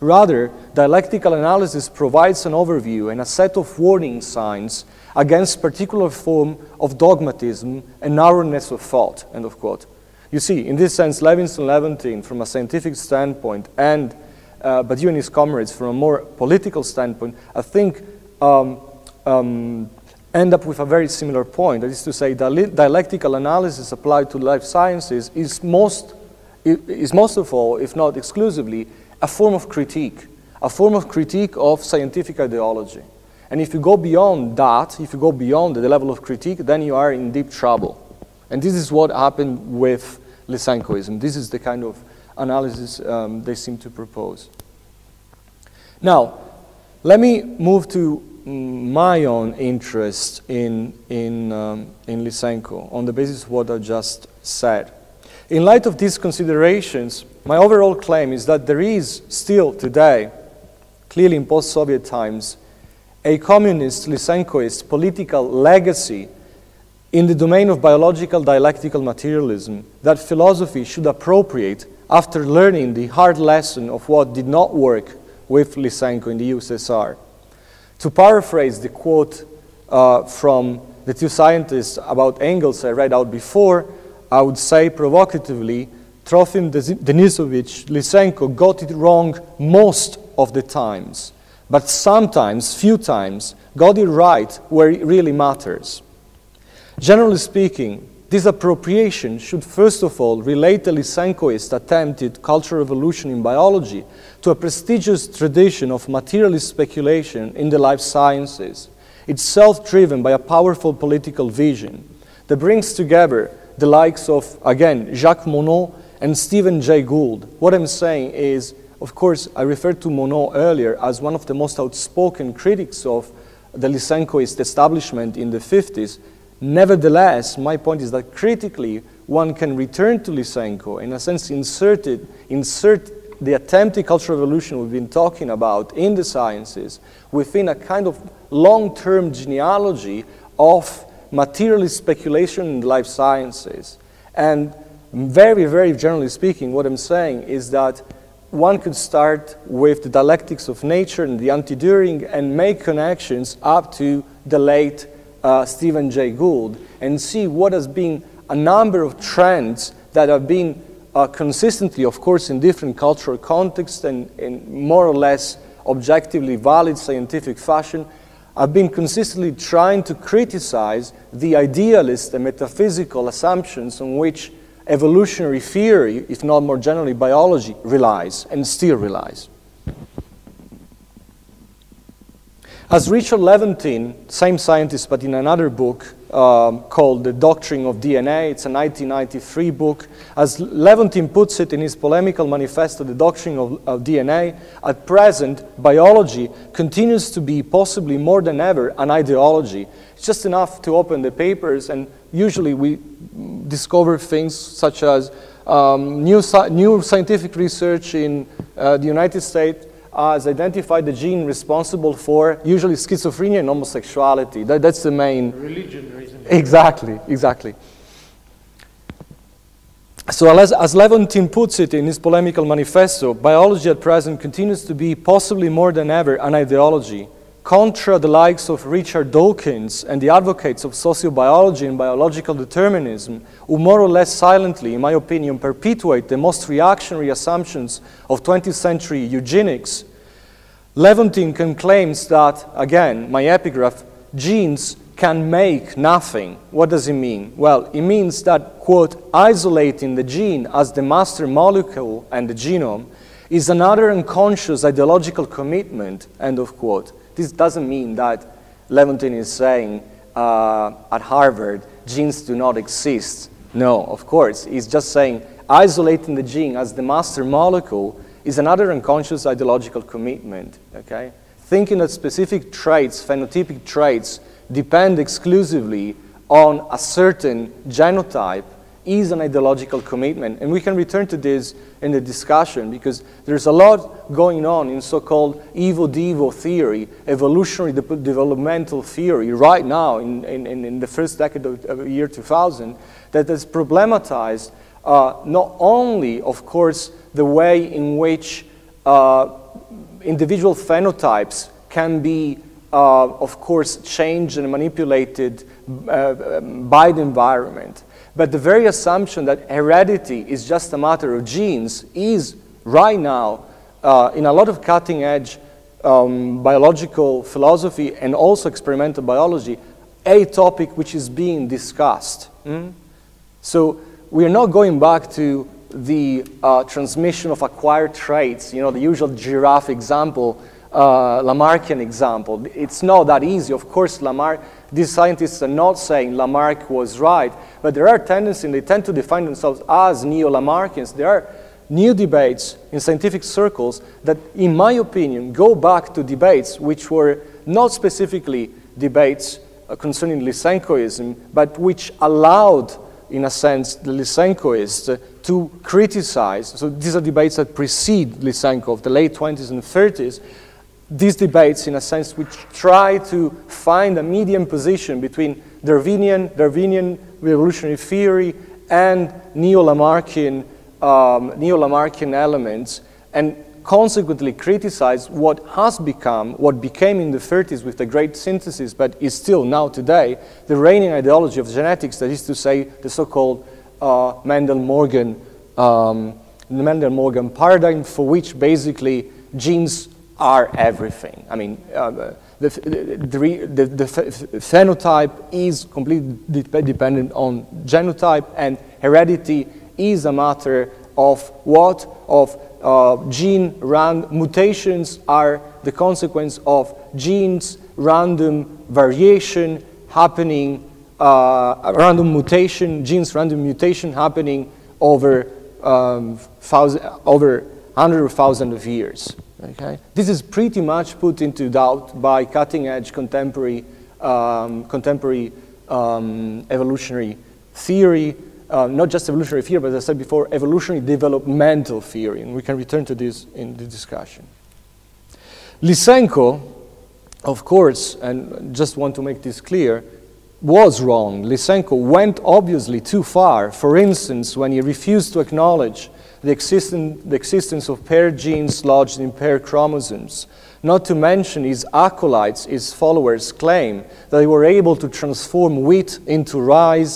Rather, dialectical analysis provides an overview and a set of warning signs against particular form of dogmatism and narrowness of thought, end of quote. You see, in this sense, Levins and Lewontin, from a scientific standpoint, and Badiou and his comrades, from a more political standpoint, I think end up with a very similar point. That is to say, dialectical analysis applied to life sciences is most of all, if not exclusively, a form of critique of scientific ideology. And if you go beyond that, if you go beyond the level of critique, then you are in deep trouble. And this is what happened with Lysenkoism. This is the kind of analysis they seem to propose. Now, let me move to my own interest in Lysenko on the basis of what I just said. In light of these considerations, my overall claim is that there is still today, clearly in post-Soviet times, a communist Lysenkoist political legacy in the domain of biological dialectical materialism that philosophy should appropriate after learning the hard lesson of what did not work with Lysenko in the USSR. To paraphrase the quote from the two scientists about Engels I read out before, I would say provocatively, Trofim Denisovich Lysenko got it wrong most of the times, but sometimes, few times, got it right where it really matters. Generally speaking, this appropriation should first of all relate the Lysenkoist attempted cultural revolution in biology to a prestigious tradition of materialist speculation in the life sciences, itself driven by a powerful political vision that brings together the likes of, again, Jacques Monod and Stephen Jay Gould. What I'm saying is, of course, I referred to Monod earlier as one of the most outspoken critics of the Lysenkoist establishment in the 50s. Nevertheless, my point is that critically, one can return to Lysenko, in a sense insert the attempted cultural revolution we've been talking about in the sciences within a kind of long-term genealogy of materialist speculation in the life sciences. And very, very generally speaking, what I'm saying is that one could start with the dialectics of nature and the anti-During and make connections up to the late Stephen Jay Gould and see what has been a number of trends that have been consistently, of course, in different cultural contexts and in more or less objectively valid scientific fashion, have been consistently trying to criticize the idealist and metaphysical assumptions on which evolutionary theory, if not more generally biology, relies and still relies. As Richard Lewontin, same scientist but in another book called The Doctrine of DNA, it's a 1993 book, as Lewontin puts it in his polemical manifesto, The Doctrine of DNA, at present biology continues to be possibly more than ever an ideology. It's just enough to open the papers and usually we discover things such as new scientific research in the United States has identified the gene responsible for usually schizophrenia and homosexuality. That's the main... Religion reason. Exactly, exactly. So as Lewontin puts it in his polemical manifesto, biology at present continues to be possibly more than ever an ideology. Contra the likes of Richard Dawkins and the advocates of sociobiology and biological determinism, who more or less silently, in my opinion, perpetuate the most reactionary assumptions of 20th century eugenics, Lewontin claims that, again, my epigraph, genes can make nothing. What does it mean? Well, it means that, quote, isolating the gene as the master molecule and the genome is another unconscious ideological commitment, end of quote. This doesn't mean that Lewontin is saying at Harvard, genes do not exist. No, of course. He's just saying isolating the gene as the master molecule is another unconscious ideological commitment. Okay? Thinking that specific traits, phenotypic traits, depend exclusively on a certain genotype is an ideological commitment. And we can return to this in the discussion because there's a lot going on in so-called evo-devo theory, evolutionary developmental theory right now in the first decade of the year 2000 that has problematized not only, of course, the way in which individual phenotypes can be, of course, changed and manipulated by the environment, But the very assumption that heredity is just a matter of genes is right now in a lot of cutting-edge biological philosophy and also experimental biology, a topic which is being discussed. Mm? So we are not going back to the transmission of acquired traits, you know, the usual giraffe example, Lamarckian example. It's not that easy. Of course, Lamarck, these scientists are not saying Lamarck was right, but there are tendencies, and they tend to define themselves as neo-Lamarckians. There are new debates in scientific circles that, in my opinion, go back to debates which were not specifically debates concerning Lysenkoism, but which allowed, in a sense, the Lysenkoists to criticize. So these are debates that precede Lysenko of the late 20s and 30s. These debates, in a sense, which try to find a medium position between Darwinian evolutionary theory and neo-Lamarckian elements, and consequently criticize what has become, what became in the 30s with the great synthesis, but is still now today, the reigning ideology of genetics, that is to say, the so-called Mendel-Morgan paradigm, for which basically genes are everything. I mean, the phenotype is completely dependent on genotype, and heredity is a matter of what? Of gene random mutations are the consequence of genes, random variation happening, random mutation happening over hundreds of thousands of years. Okay? This is pretty much put into doubt by cutting-edge contemporary, evolutionary theory. Not just evolutionary theory, but as I said before, evolutionary developmental theory, and we can return to this in the discussion. Lysenko, of course, and just want to make this clear, was wrong. Lysenko went obviously too far. For instance, when he refused to acknowledge the existence of paired genes lodged in paired chromosomes, not to mention his acolytes, his followers, claim that they were able to transform wheat into rye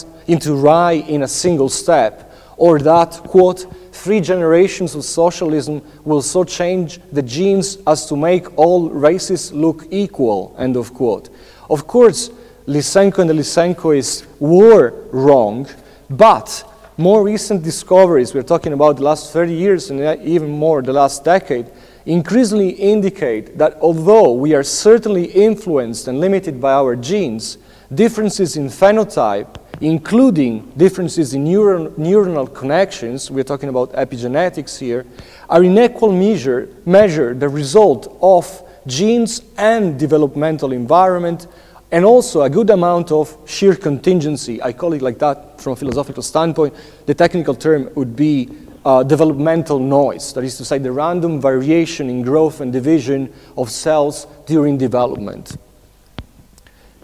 in a single step, or that, quote, 3 generations of socialism will so change the genes as to make all races look equal, end of quote. Of course, Lysenko and the Lysenkoists were wrong, but more recent discoveries, we're talking about the last 30 years and even more the last decade, increasingly indicate that although we are certainly influenced and limited by our genes, differences in phenotype, including differences in neuronal connections, we're talking about epigenetics here, are in equal measure the result of genes and developmental environment, and also a good amount of sheer contingency. I call it like that from a philosophical standpoint. The technical term would be developmental noise, that is to say the random variation in growth and division of cells during development.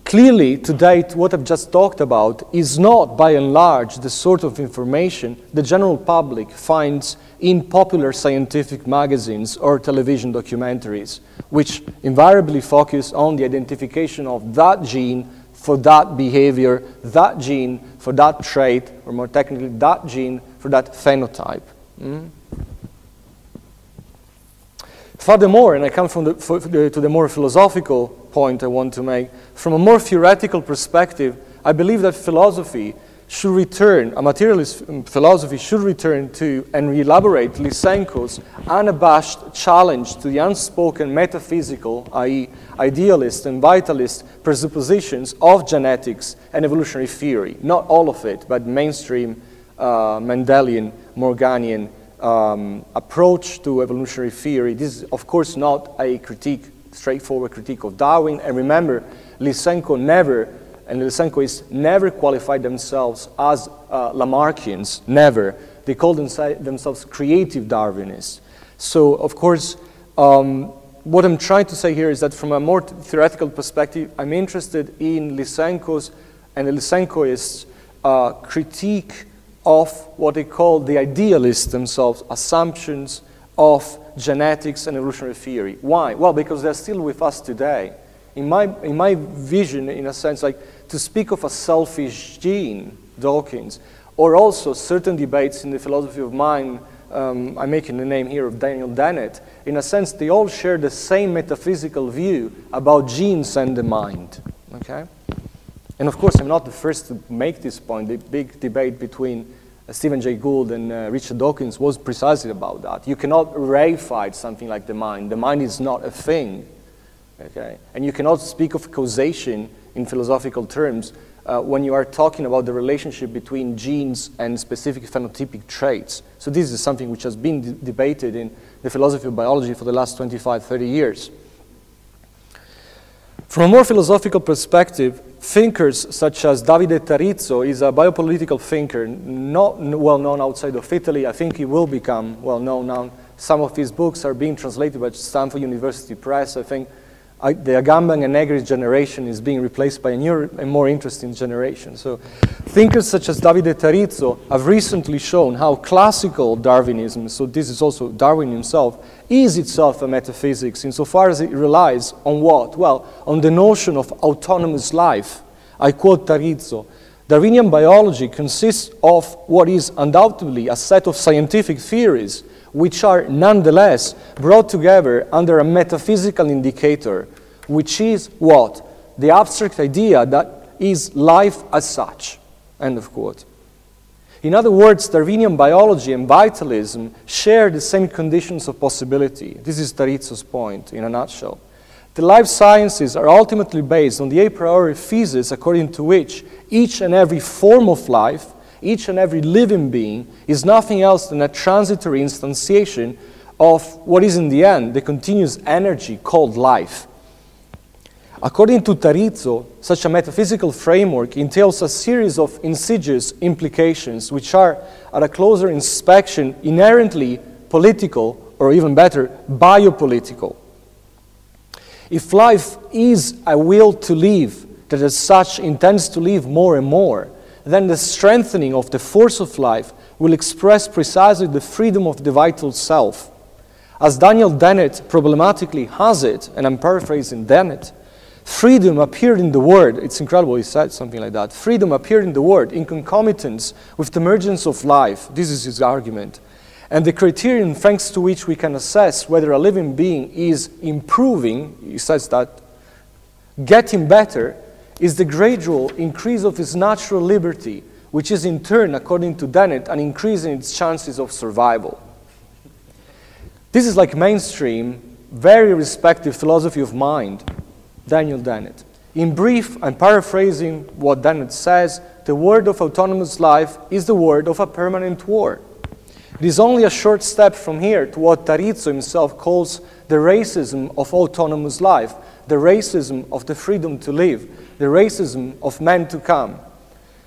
Clearly, to date, what I've just talked about is not, by and large, the sort of information the general public finds in popular scientific magazines or television documentaries, which invariably focus on the identification of that gene for that behavior, that gene for that trait, or more technically, that gene for that phenotype. Mm? Furthermore, and I come from to the more philosophical point I want to make, from a more theoretical perspective, I believe that philosophy should return, a materialist philosophy should return to and re-elaborate Lysenko's unabashed challenge to the unspoken metaphysical, i.e. idealist and vitalist presuppositions of genetics and evolutionary theory. Not all of it, but mainstream Mendelian, Morganian, approach to evolutionary theory. This is, of course, not a critique, straightforward critique of Darwin. And remember, Lysenko never, and Lysenkoists never qualified themselves as Lamarckians, never. They called themselves creative Darwinists. So, of course, what I'm trying to say here is that from a more theoretical perspective, I'm interested in Lysenko's and the Lysenkoists' critique of what they call the idealists themselves, assumptions of genetics and evolutionary theory. Why? Well, because they're still with us today. In my vision, in a sense, like to speak of a selfish gene, Dawkins, Or also certain debates in the philosophy of mind, I'm making the name here of Daniel Dennett, in a sense they all share the same metaphysical view about genes and the mind. Okay? And of course I'm not the first to make this point. The big debate between Stephen Jay Gould and Richard Dawkins was precisely about that. You cannot reify something like the mind. The mind is not a thing. Okay? And you cannot speak of causation in philosophical terms when you are talking about the relationship between genes and specific phenotypic traits. So this is something which has been debated in the philosophy of biology for the last 25, 30 years. From a more philosophical perspective, thinkers such as Davide Tarizzo is a biopolitical thinker, not well known outside of Italy. I think he will become well known now. Some of his books are being translated by Stanford University Press. I think the Agamben and Negri generation is being replaced by a newer and more interesting generation. So thinkers such as Davide Tarizzo have recently shown how classical Darwinism, so this is also Darwin himself, is itself a metaphysics insofar as it relies on what? Well, on the notion of autonomous life. I quote Tarizzo, "Darwinian biology consists of what is undoubtedly a set of scientific theories which are nonetheless brought together under a metaphysical indicator, which is what? The abstract idea that is life as such." End of quote. In other words, Darwinian biology and vitalism share the same conditions of possibility. This is Tarizzo's point in a nutshell. The life sciences are ultimately based on the a priori thesis according to which each and every form of life, each and every living being, is nothing else than a transitory instantiation of what is in the end the continuous energy called life. According to Tarizzo, such a metaphysical framework entails a series of insidious implications which are, at a closer inspection, inherently political, or even better, biopolitical. If life is a will to live that as such intends to live more and more, then the strengthening of the force of life will express precisely the freedom of the vital self. As Daniel Dennett problematically has it, and I'm paraphrasing Dennett, freedom appeared in the world, it's incredible he said something like that, freedom appeared in the world in concomitance with the emergence of life, this is his argument, and the criterion thanks to which we can assess whether a living being is improving, he says that, getting better, is the gradual increase of its natural liberty, which is in turn, according to Dennett, an increase in its chances of survival. This is like mainstream, very respected philosophy of mind, Daniel Dennett. In brief, I'm paraphrasing what Dennett says, the word of autonomous life is the word of a permanent war. It is only a short step from here to what Tarizzo himself calls the racism of autonomous life, the racism of the freedom to live, the racism of men to come.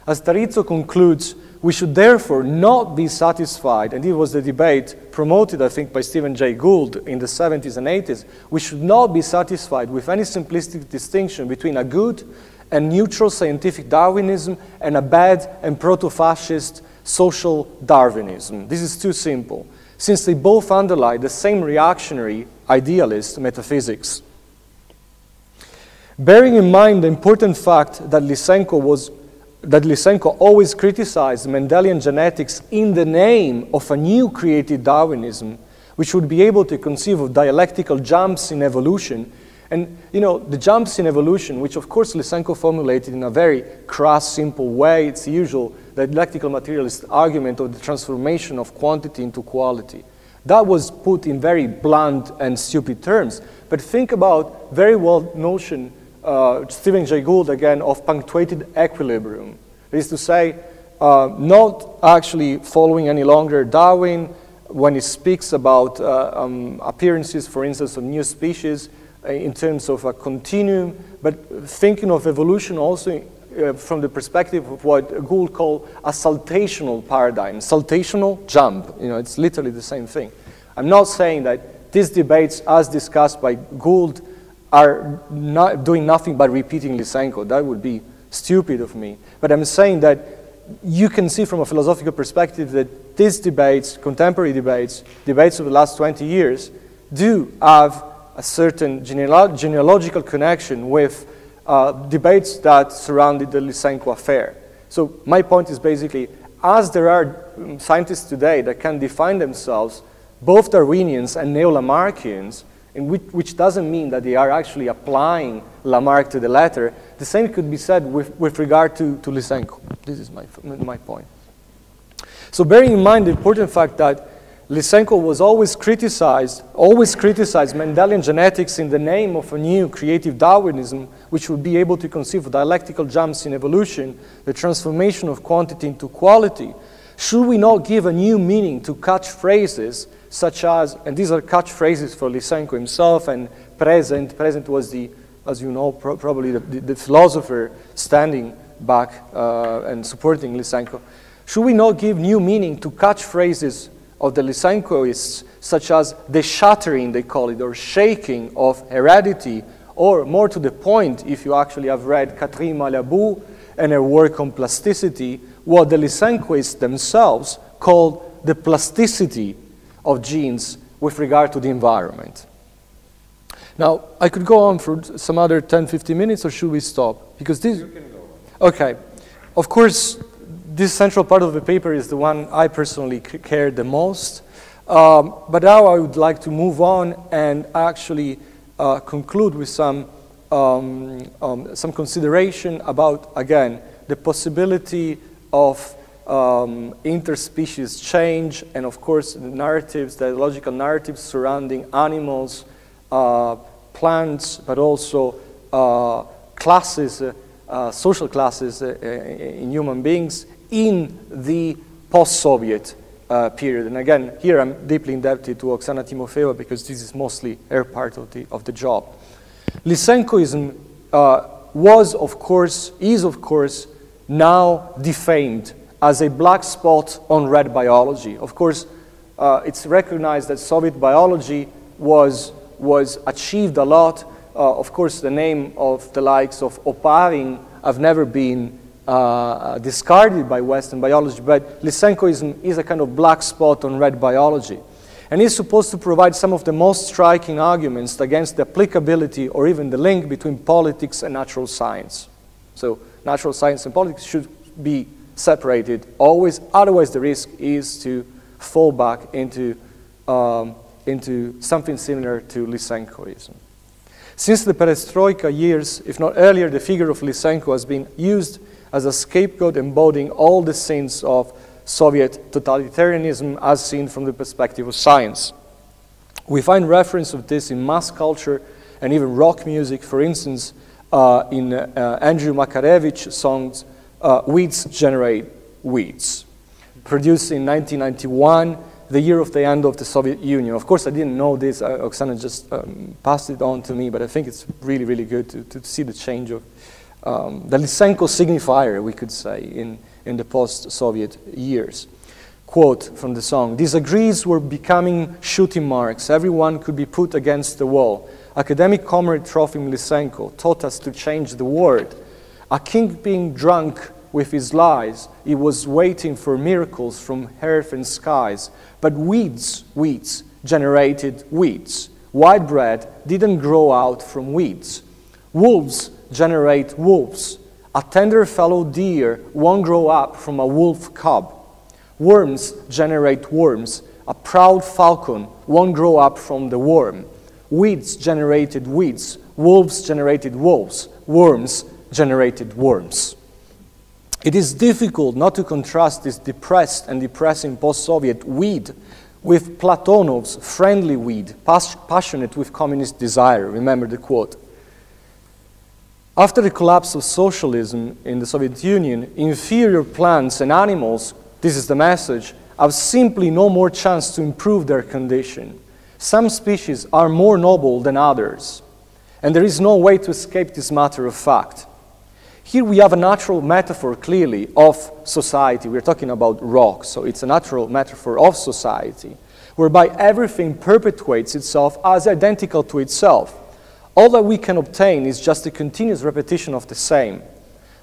As Tarizzo concludes, we should therefore not be satisfied, and it was the debate promoted, I think, by Stephen Jay Gould in the 70s and 80s, we should not be satisfied with any simplistic distinction between a good and neutral scientific Darwinism and a bad and proto-fascist social Darwinism. This is too simple, since they both underlie the same reactionary idealist metaphysics. Bearing in mind the important fact that Lysenko always criticized Mendelian genetics in the name of a new created Darwinism, which would be able to conceive of dialectical jumps in evolution, and you know, the jumps in evolution, which of course Lysenko formulated in a very crass, simple way, it's the usual dialectical materialist argument of the transformation of quantity into quality. That was put in very blunt and stupid terms, but think about very well notion Stephen Jay Gould again of punctuated equilibrium. That is to say, not actually following any longer Darwin when he speaks about appearances, for instance, of new species in terms of a continuum, but thinking of evolution also from the perspective of what Gould called a saltational paradigm, saltational jump. You know, it's literally the same thing. I'm not saying that these debates, as discussed by Gould, are not doing nothing but repeating Lysenko. That would be stupid of me. But I'm saying that you can see from a philosophical perspective that these debates, contemporary debates, debates of the last 20 years, do have a certain genealogical connection with debates that surrounded the Lysenko affair. So my point is basically, as there are scientists today that can define themselves both Darwinians and neo-Lamarckians, and which doesn't mean that they are actually applying Lamarck to the letter, the same could be said with regard to Lysenko. This is my point. So bearing in mind the important fact that Lysenko was always criticized Mendelian genetics in the name of a new creative Darwinism, which would be able to conceive of dialectical jumps in evolution, the transformation of quantity into quality. Should we not give a new meaning to catchphrases such as, and these are catchphrases for Lysenko himself and present was the, as you know, probably the philosopher standing back and supporting Lysenko. Should we not give new meaning to catchphrases of the Lysenkoists, such as the shattering, they call it, or shaking of heredity, or more to the point, if you actually have read Catherine Malabou and her work on plasticity, what the Lysenkoists themselves called the plasticity of genes with regard to the environment. Now, I could go on for some other 10, 15 minutes, or should we stop? Because this... You can go on. Okay. Of course, this central part of the paper is the one I personally care the most. But now I would like to move on and actually conclude with some consideration about, again, the possibility of interspecies change and, of course, the narratives, the ideological narratives surrounding animals, plants, but also classes, social classes in human beings in the post-Soviet period. And again, here I'm deeply indebted to Oksana Timofeeva because this is mostly her part of the job. Lysenkoism is of course now defamed as a black spot on red biology. Of course, it's recognized that Soviet biology was achieved a lot. Of course, the name of the likes of Oparin have never been discarded by Western biology, but Lysenkoism is a kind of black spot on red biology. And is supposed to provide some of the most striking arguments against the applicability or even the link between politics and natural science. So natural science and politics should be separated always, otherwise the risk is to fall back into something similar to Lysenkoism. Since the perestroika years, if not earlier, the figure of Lysenko has been used as a scapegoat embodying all the sins of Soviet totalitarianism as seen from the perspective of science. We find reference of this in mass culture and even rock music, for instance, in Andrew Makarevich's songs, Weeds Generate Weeds, produced in 1991, the year of the end of the Soviet Union. Of course, I didn't know this. Oksana just passed it on to me, but I think it's really, really good to see the change of the Lysenko signifier, we could say, in the post-Soviet years. Quote from the song, disagrees were becoming shooting marks. Everyone could be put against the wall. Academic comrade Trofim Lysenko taught us to change the word. A king being drunk with his lies, he was waiting for miracles from earth and skies. But weeds generated weeds. White bread didn't grow out from weeds. Wolves generate wolves. A tender fellow deer won't grow up from a wolf cub. Worms generate worms. A proud falcon won't grow up from the worm. Weeds generated weeds. Wolves generated wolves. Worms generated worms. It is difficult not to contrast this depressed and depressing post-Soviet weed with Platonov's friendly weed, passionate with communist desire. Remember the quote. After the collapse of socialism in the Soviet Union, inferior plants and animals, this is the message, have simply no more chance to improve their condition. Some species are more noble than others, and there is no way to escape this matter of fact. Here we have a natural metaphor, clearly, of society. We're talking about rock, so it's a natural metaphor of society, whereby everything perpetuates itself as identical to itself. All that we can obtain is just a continuous repetition of the same.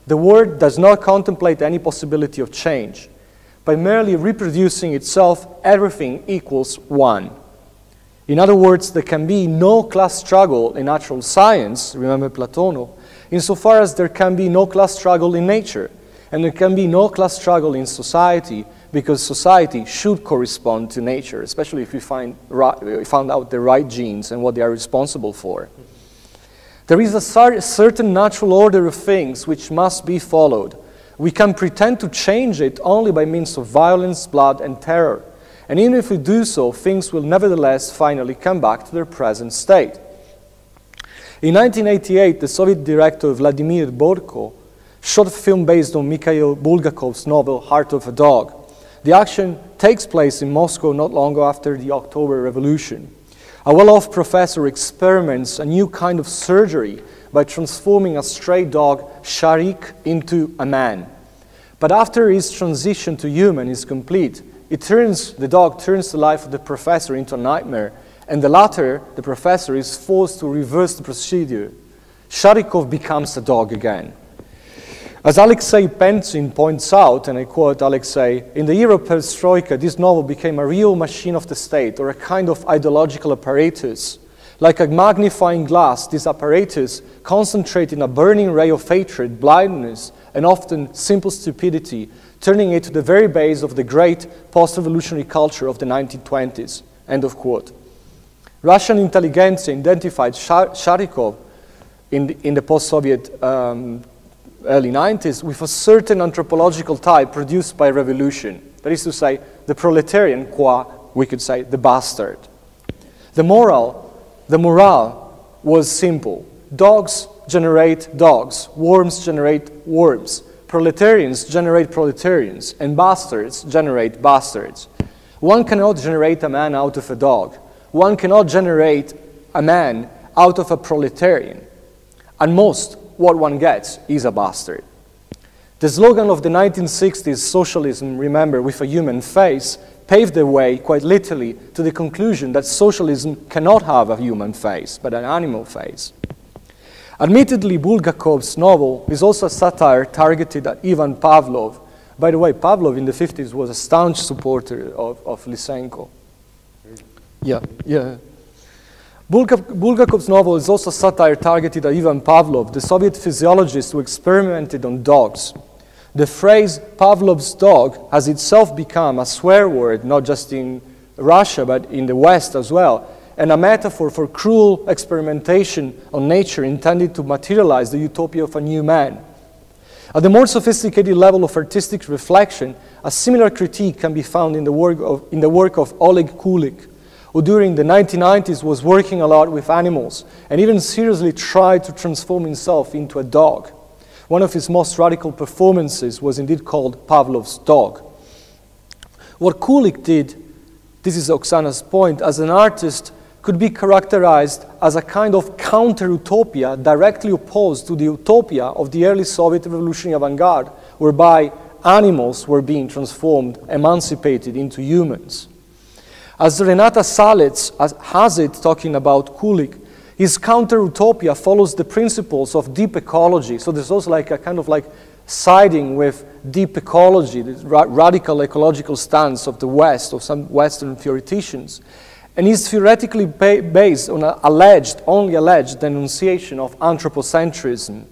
The world does not contemplate any possibility of change. By merely reproducing itself, everything equals one. In other words, there can be no class struggle in natural science, remember Platonov, insofar as there can be no class struggle in nature. And there can be no class struggle in society because society should correspond to nature, especially if we found out the right genes and what they are responsible for. There is a certain natural order of things which must be followed. We can pretend to change it only by means of violence, blood, and terror. And even if we do so, things will nevertheless finally come back to their present state. In 1988, the Soviet director Vladimir Borko shot a film based on Mikhail Bulgakov's novel Heart of a Dog. The action takes place in Moscow not long after the October Revolution. A well-off professor experiments a new kind of surgery by transforming a stray dog, Sharik, into a man. But after his transition to human is complete, the dog turns the life of the professor into a nightmare, and the latter, the professor, is forced to reverse the procedure. Sharikov becomes a dog again. As Alexei Pentzin points out, and I quote Alexei, "In the era of perestroika, this novel became a real machine of the state, or a kind of ideological apparatus. Like a magnifying glass, this apparatus concentrated in a burning ray of hatred, blindness, and often simple stupidity, turning it to the very base of the great post-revolutionary culture of the 1920s." End of quote. Russian intelligentsia identified Sharikov in the post-Soviet early 90s with a certain anthropological type produced by revolution. That is to say, the proletarian, qua, we could say, the bastard. The morale was simple. Dogs generate dogs, worms generate worms, proletarians generate proletarians, and bastards generate bastards. One cannot generate a man out of a dog. One cannot generate a man out of a proletarian. And most, what one gets is a bastard. The slogan of the 1960s, socialism, remember, with a human face, paved the way, quite literally, to the conclusion that socialism cannot have a human face, but an animal face. Admittedly, Bulgakov's novel is also a satire targeted at Ivan Pavlov. By the way, Pavlov in the 50s was a staunch supporter of Lysenko. Yeah. Bulgakov's novel is also satire targeted at Ivan Pavlov, the Soviet physiologist who experimented on dogs. The phrase Pavlov's dog has itself become a swear word, not just in Russia, but in the West as well, and a metaphor for cruel experimentation on nature intended to materialize the utopia of a new man. At the more sophisticated level of artistic reflection, a similar critique can be found in the work of Oleg Kulik, who during the 1990s was working a lot with animals and even seriously tried to transform himself into a dog. One of his most radical performances was indeed called Pavlov's Dog. What Kulik did, this is Oksana's point, as an artist could be characterized as a kind of counter-utopia directly opposed to the utopia of the early Soviet revolutionary avant-garde, whereby animals were being transformed, emancipated into humans. As Renata Salitz has it, talking about Kulik, his counter-utopia follows the principles of deep ecology. So there's also like a kind of like siding with deep ecology, the radical ecological stance of the West, of some Western theoreticians. And is theoretically based on an only alleged denunciation of anthropocentrism.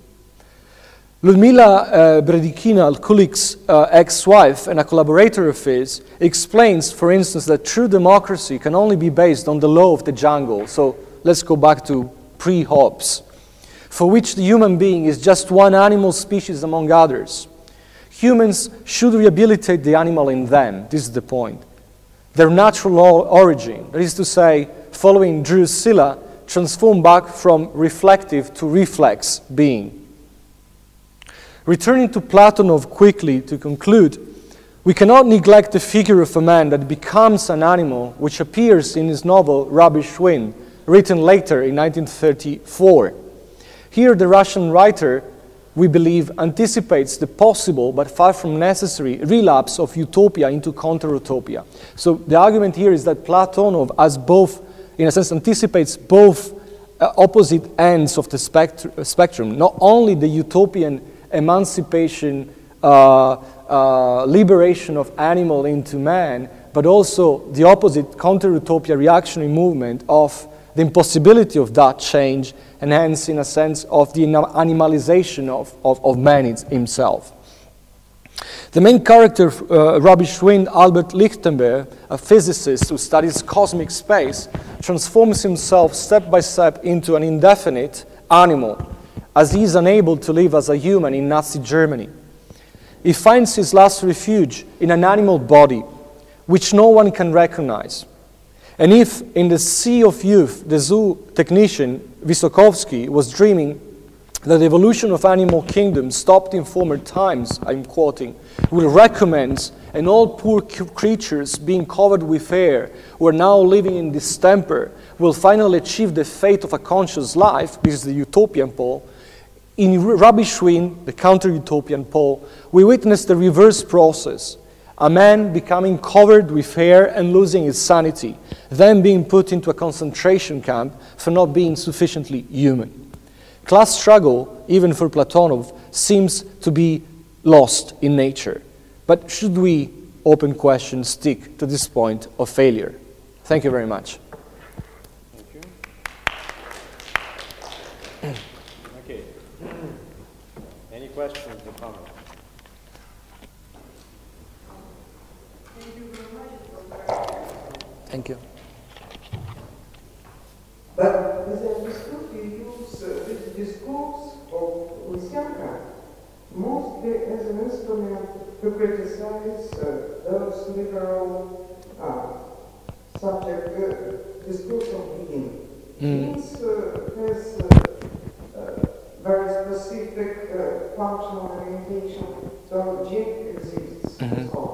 Ludmila Bredikina, Kulik's ex-wife and a collaborator of his, explains, for instance, that true democracy can only be based on the law of the jungle. So let's go back to pre-Hobbes, for which the human being is just one animal species among others. Humans should rehabilitate the animal in them, this is the point, their natural origin, that is to say, following Drosophila, transformed back from reflective to reflex being. Returning to Platonov quickly to conclude, we cannot neglect the figure of a man that becomes an animal, which appears in his novel Rubbish Wind, written later in 1934. Here the Russian writer, we believe, anticipates the possible but far from necessary relapse of utopia into counter-utopia. So the argument here is that Platonov, as both, in a sense, anticipates both opposite ends of the spectrum, not only the utopian emancipation, liberation of animal into man, but also the opposite counter-utopia reactionary movement of the impossibility of that change, and hence, in a sense, of the animalization of man himself. The main character, Rubbish Wind, Albert Lichtenberg, a physicist who studies cosmic space, transforms himself step by step into an indefinite animal, as he is unable to live as a human in Nazi Germany. He finds his last refuge in an animal body, which no one can recognize. And if, in the Sea of Youth, the zoo technician, Wysokovsky, was dreaming that the evolution of animal kingdom stopped in former times, I'm quoting, will recommend and all poor creatures being covered with hair who are now living in distemper will finally achieve the fate of a conscious life, this is the utopian pole. In Rubbish Wind, the counter-utopian pole, we witness the reverse process, a man becoming covered with hair and losing his sanity, then being put into a concentration camp for not being sufficiently human. Class struggle, even for Platonov, seems to be lost in nature. But should we, open question, stick to this point of failure? Thank you very much. Thank you. Okay. Any questions or comments? Thank you very much. Thank you. But as I understood, you use this discourse of Lysenko mostly as an instrument to criticize those liberal subject discourse of being. It has very specific functional orientation, so object exists and so on.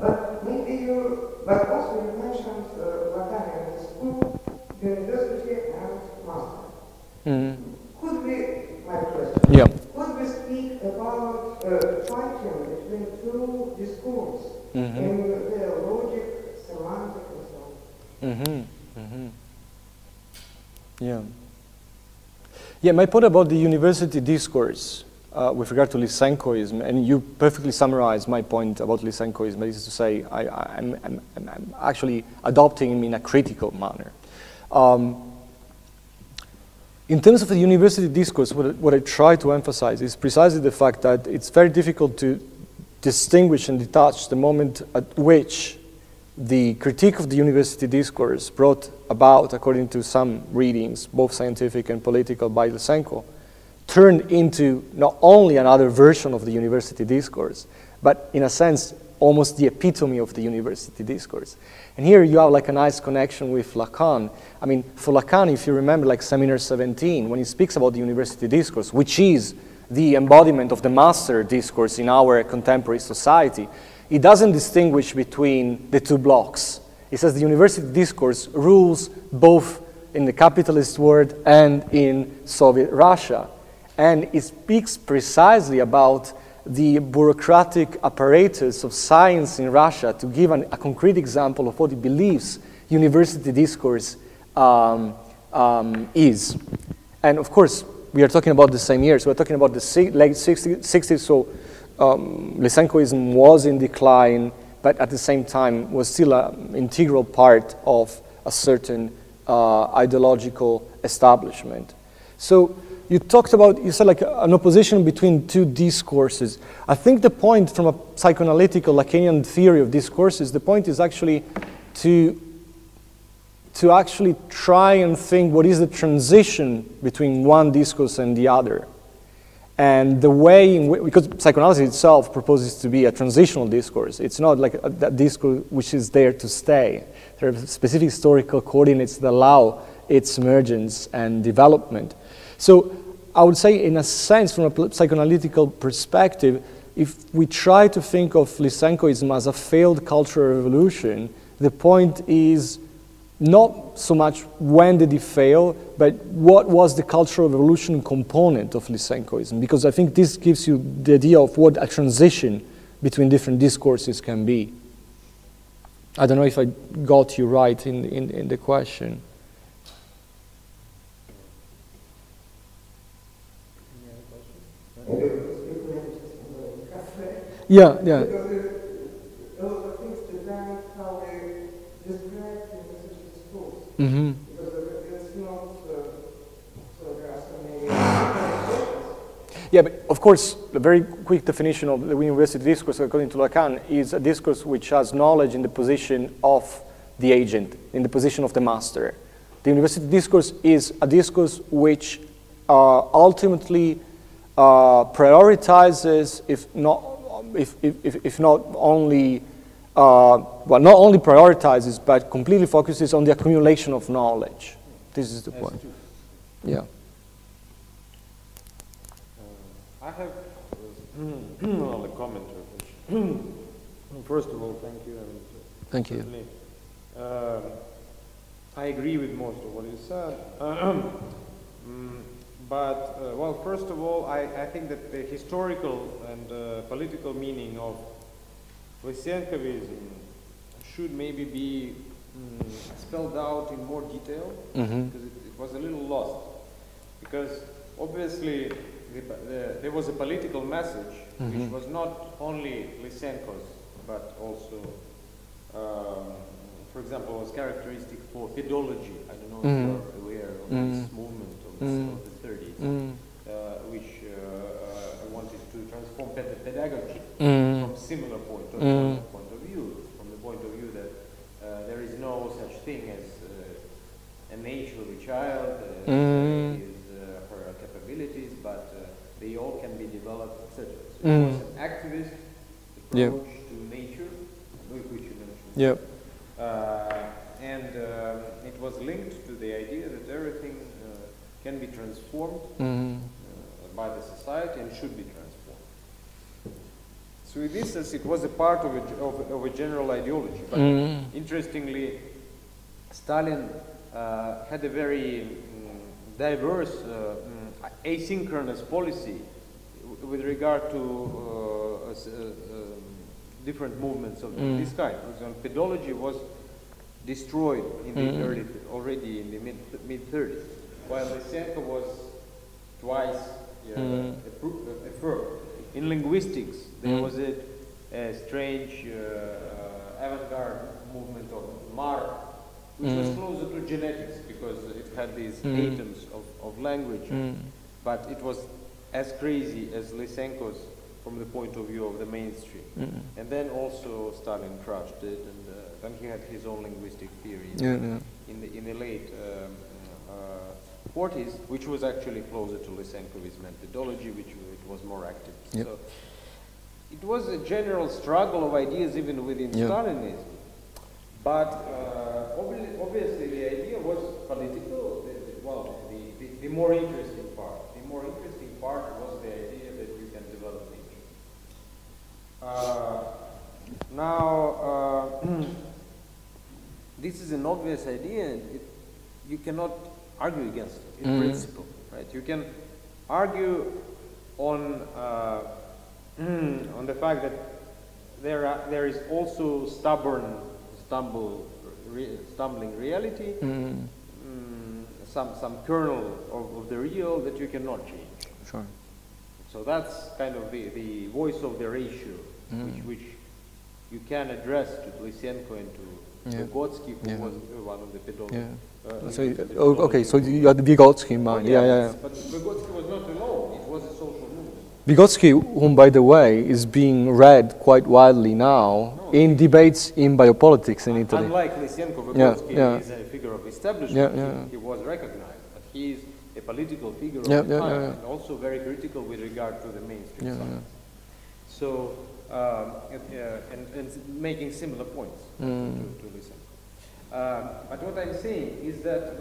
But maybe you, but also you mentioned Morganian discourse. University and master. Could we, my question, could we speak about fighting between two discourses in their logic, semantic, and so on? Yeah, my point about the university discourse with regard to Lysenkoism, and you perfectly summarized my point about Lysenkoism, is to say I'm actually adopting him in a critical manner. In terms of the university discourse, what I try to emphasize is precisely the fact that it's very difficult to distinguish and detach the moment at which the critique of the university discourse brought about, according to some readings, both scientific and political by Lysenko, turned into not only another version of the university discourse, but in a sense, almost the epitome of the university discourse. And here you have like a nice connection with Lacan. I mean, for Lacan, if you remember like Seminar 17, when he speaks about the university discourse, which is the embodiment of the master discourse in our contemporary society, he doesn't distinguish between the two blocks. He says the university discourse rules both in the capitalist world and in Soviet Russia. And it speaks precisely about the bureaucratic apparatus of science in Russia, to give a concrete example of what he believes university discourse is. And of course, we are talking about the same years. We're talking about the late 60s, so Lysenkoism was in decline, but at the same time was still an integral part of a certain ideological establishment. So, you talked about, you said like an opposition between two discourses. I think the point from a psychoanalytical Lacanian theory of discourses, the point is actually to actually try and think what is the transition between one discourse and the other. And the way in which, because psychoanalysis itself proposes to be a transitional discourse. It's not like that discourse which is there to stay. There are specific historical coordinates that allow its emergence and development. So I would say, in a sense, from a psychoanalytical perspective, if we try to think of Lysenkoism as a failed cultural revolution, the point is not so much when did it fail, but what was the cultural revolution component of Lysenkoism? Because I think this gives you the idea of what a transition between different discourses can be. I don't know if I got you right in the question. Yeah. Because a lot of things depend how they describe the message discourse. Because it's not so there are so many Yeah, but of course, a very quick definition of the university discourse, according to Lacan, is a discourse which has knowledge in the position of the agent, in the position of the master. The university discourse is a discourse which ultimately prioritizes, not only prioritizes, but completely focuses on the accumulation of knowledge. This is the point. Yeah. I have a comment. First of all, thank you. And thank you. I agree with most of what you said. But, well, first of all, I think that the historical and political meaning of Lysenkovism should maybe be spelled out in more detail, because it was a little lost. Because obviously, there was a political message which was not only Lysenko's, but also, for example, was characteristic for pedology. I don't know if you're aware of this movement of the 30s, which wanted to transform pedagogy from similar point of, point of view, from the point of view that there is no such thing as a naturally child, her capabilities, but they all can be developed, etc. So it was an activist approach to nature, which you mentioned. Yep. And it was linked to the idea that everything can be transformed by the society and should be transformed. So in this sense, it was a part of a general ideology. But interestingly, Stalin had a very diverse, asynchronous policy with regard to different movements of this kind. For example, pedology was destroyed in the already in the mid-30s, while Lysenko was twice affirmed. In linguistics, there was a strange avant-garde movement of Marx, which was closer to genetics because it had these atoms of language, but it was as crazy as Lysenko's from the point of view of the mainstream. And then also Stalin crushed it, and then he had his own linguistic theory in the late 40s, which was actually closer to Lysenkovism methodology, which it was more active. Yep. So it was a general struggle of ideas even within Stalinism. But obviously the idea was political. The more interesting part. The more interesting part was the idea that you can develop nature. Now, this is an obvious idea, and you cannot argue against it in principle, right? You can argue on the fact that there is also stumbling reality, some kernel of the real that you cannot change. Sure. So that's kind of the voice of the ratio, which you can address to Lysenko and to Vygotsky, who was one of the pedologists. Yeah. Okay, so you had Vygotsky in mind. Yeah. But Vygotsky was not alone, it was a social movement. Vygotsky, whom by the way is being read quite widely now in debates in biopolitics in Italy. Unlike Lysenko, Vygotsky is a figure of establishment. He was recognized, but he is a political figure of the time and also very critical with regard to the mainstream science. So, and making similar points to Lysenko. But what I'm saying is that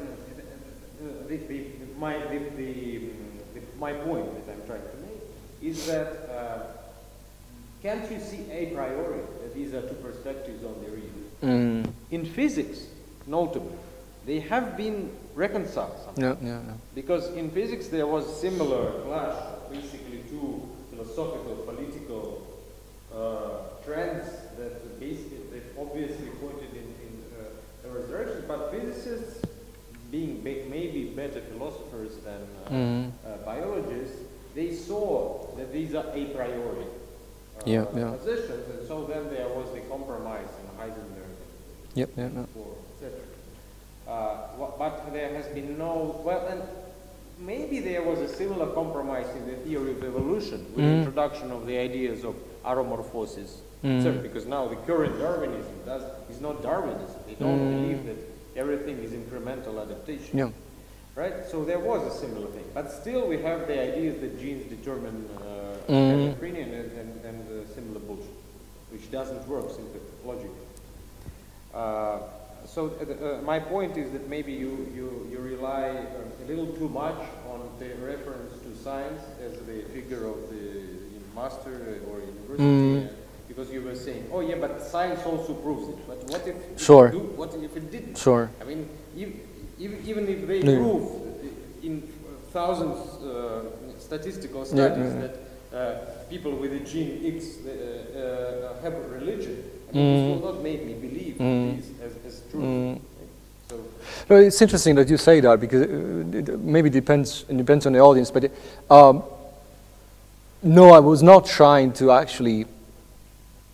my point that I'm trying to make is that can't you see a priori that these are two perspectives on the real? In physics, notably, they have been reconciled somehow. Because in physics there was a similar clash, basically two philosophical, political trends that basically obviously pointed in a resurrection, but physicists, being maybe better philosophers than biologists, they saw that these are a priori. Positions, and so then there was the compromise in Heisenberg etc. But there has been no, well, and Maybe there was a similar compromise in the theory of evolution with the introduction of the ideas of aromorphoses. Because now the current Darwinism is not Darwinism. They don't believe that everything is incremental adaptation. Yeah. Right? So there was a similar thing. But still we have the ideas that genes determine endocrinian and similar bullshit, which doesn't work logically. So my point is that maybe you rely a little too much on the reference to science as the figure of the master or university, because you were saying, oh yeah, but science also proves it. But what if it do, what if it didn't? Sure. I mean, even if they prove in thousands statistical studies that people with a gene X have a religion, I mean, this will not make me believe these as true. So no, it's interesting that you say that, because it maybe depends on the audience. But no, I was not trying to actually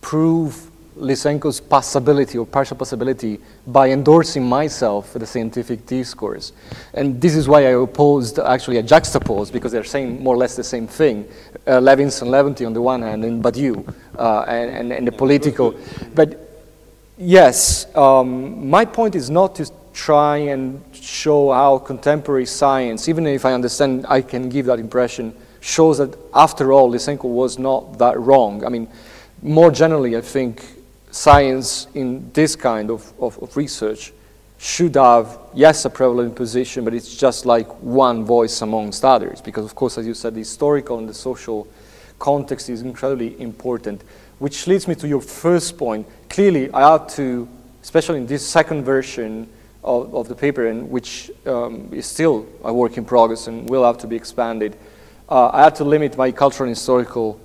prove Lysenko's possibility or partial possibility by endorsing myself for the scientific discourse. And this is why I opposed, actually I juxtaposed, because they're saying more or less the same thing. Levins and Lewontin on the one hand, and Badiou, and the political. But yes, my point is not to try and show how contemporary science, even if I understand I can give that impression, shows that after all Lysenko was not that wrong. I mean, more generally I think science in this kind of research should have, yes, a prevalent position, but it's just like one voice amongst others, because of course, as you said, the historical and the social context is incredibly important, which leads me to your first point. Clearly, I have to, especially in this second version of the paper, and which is still a work in progress and will have to be expanded, I have to limit my cultural and historical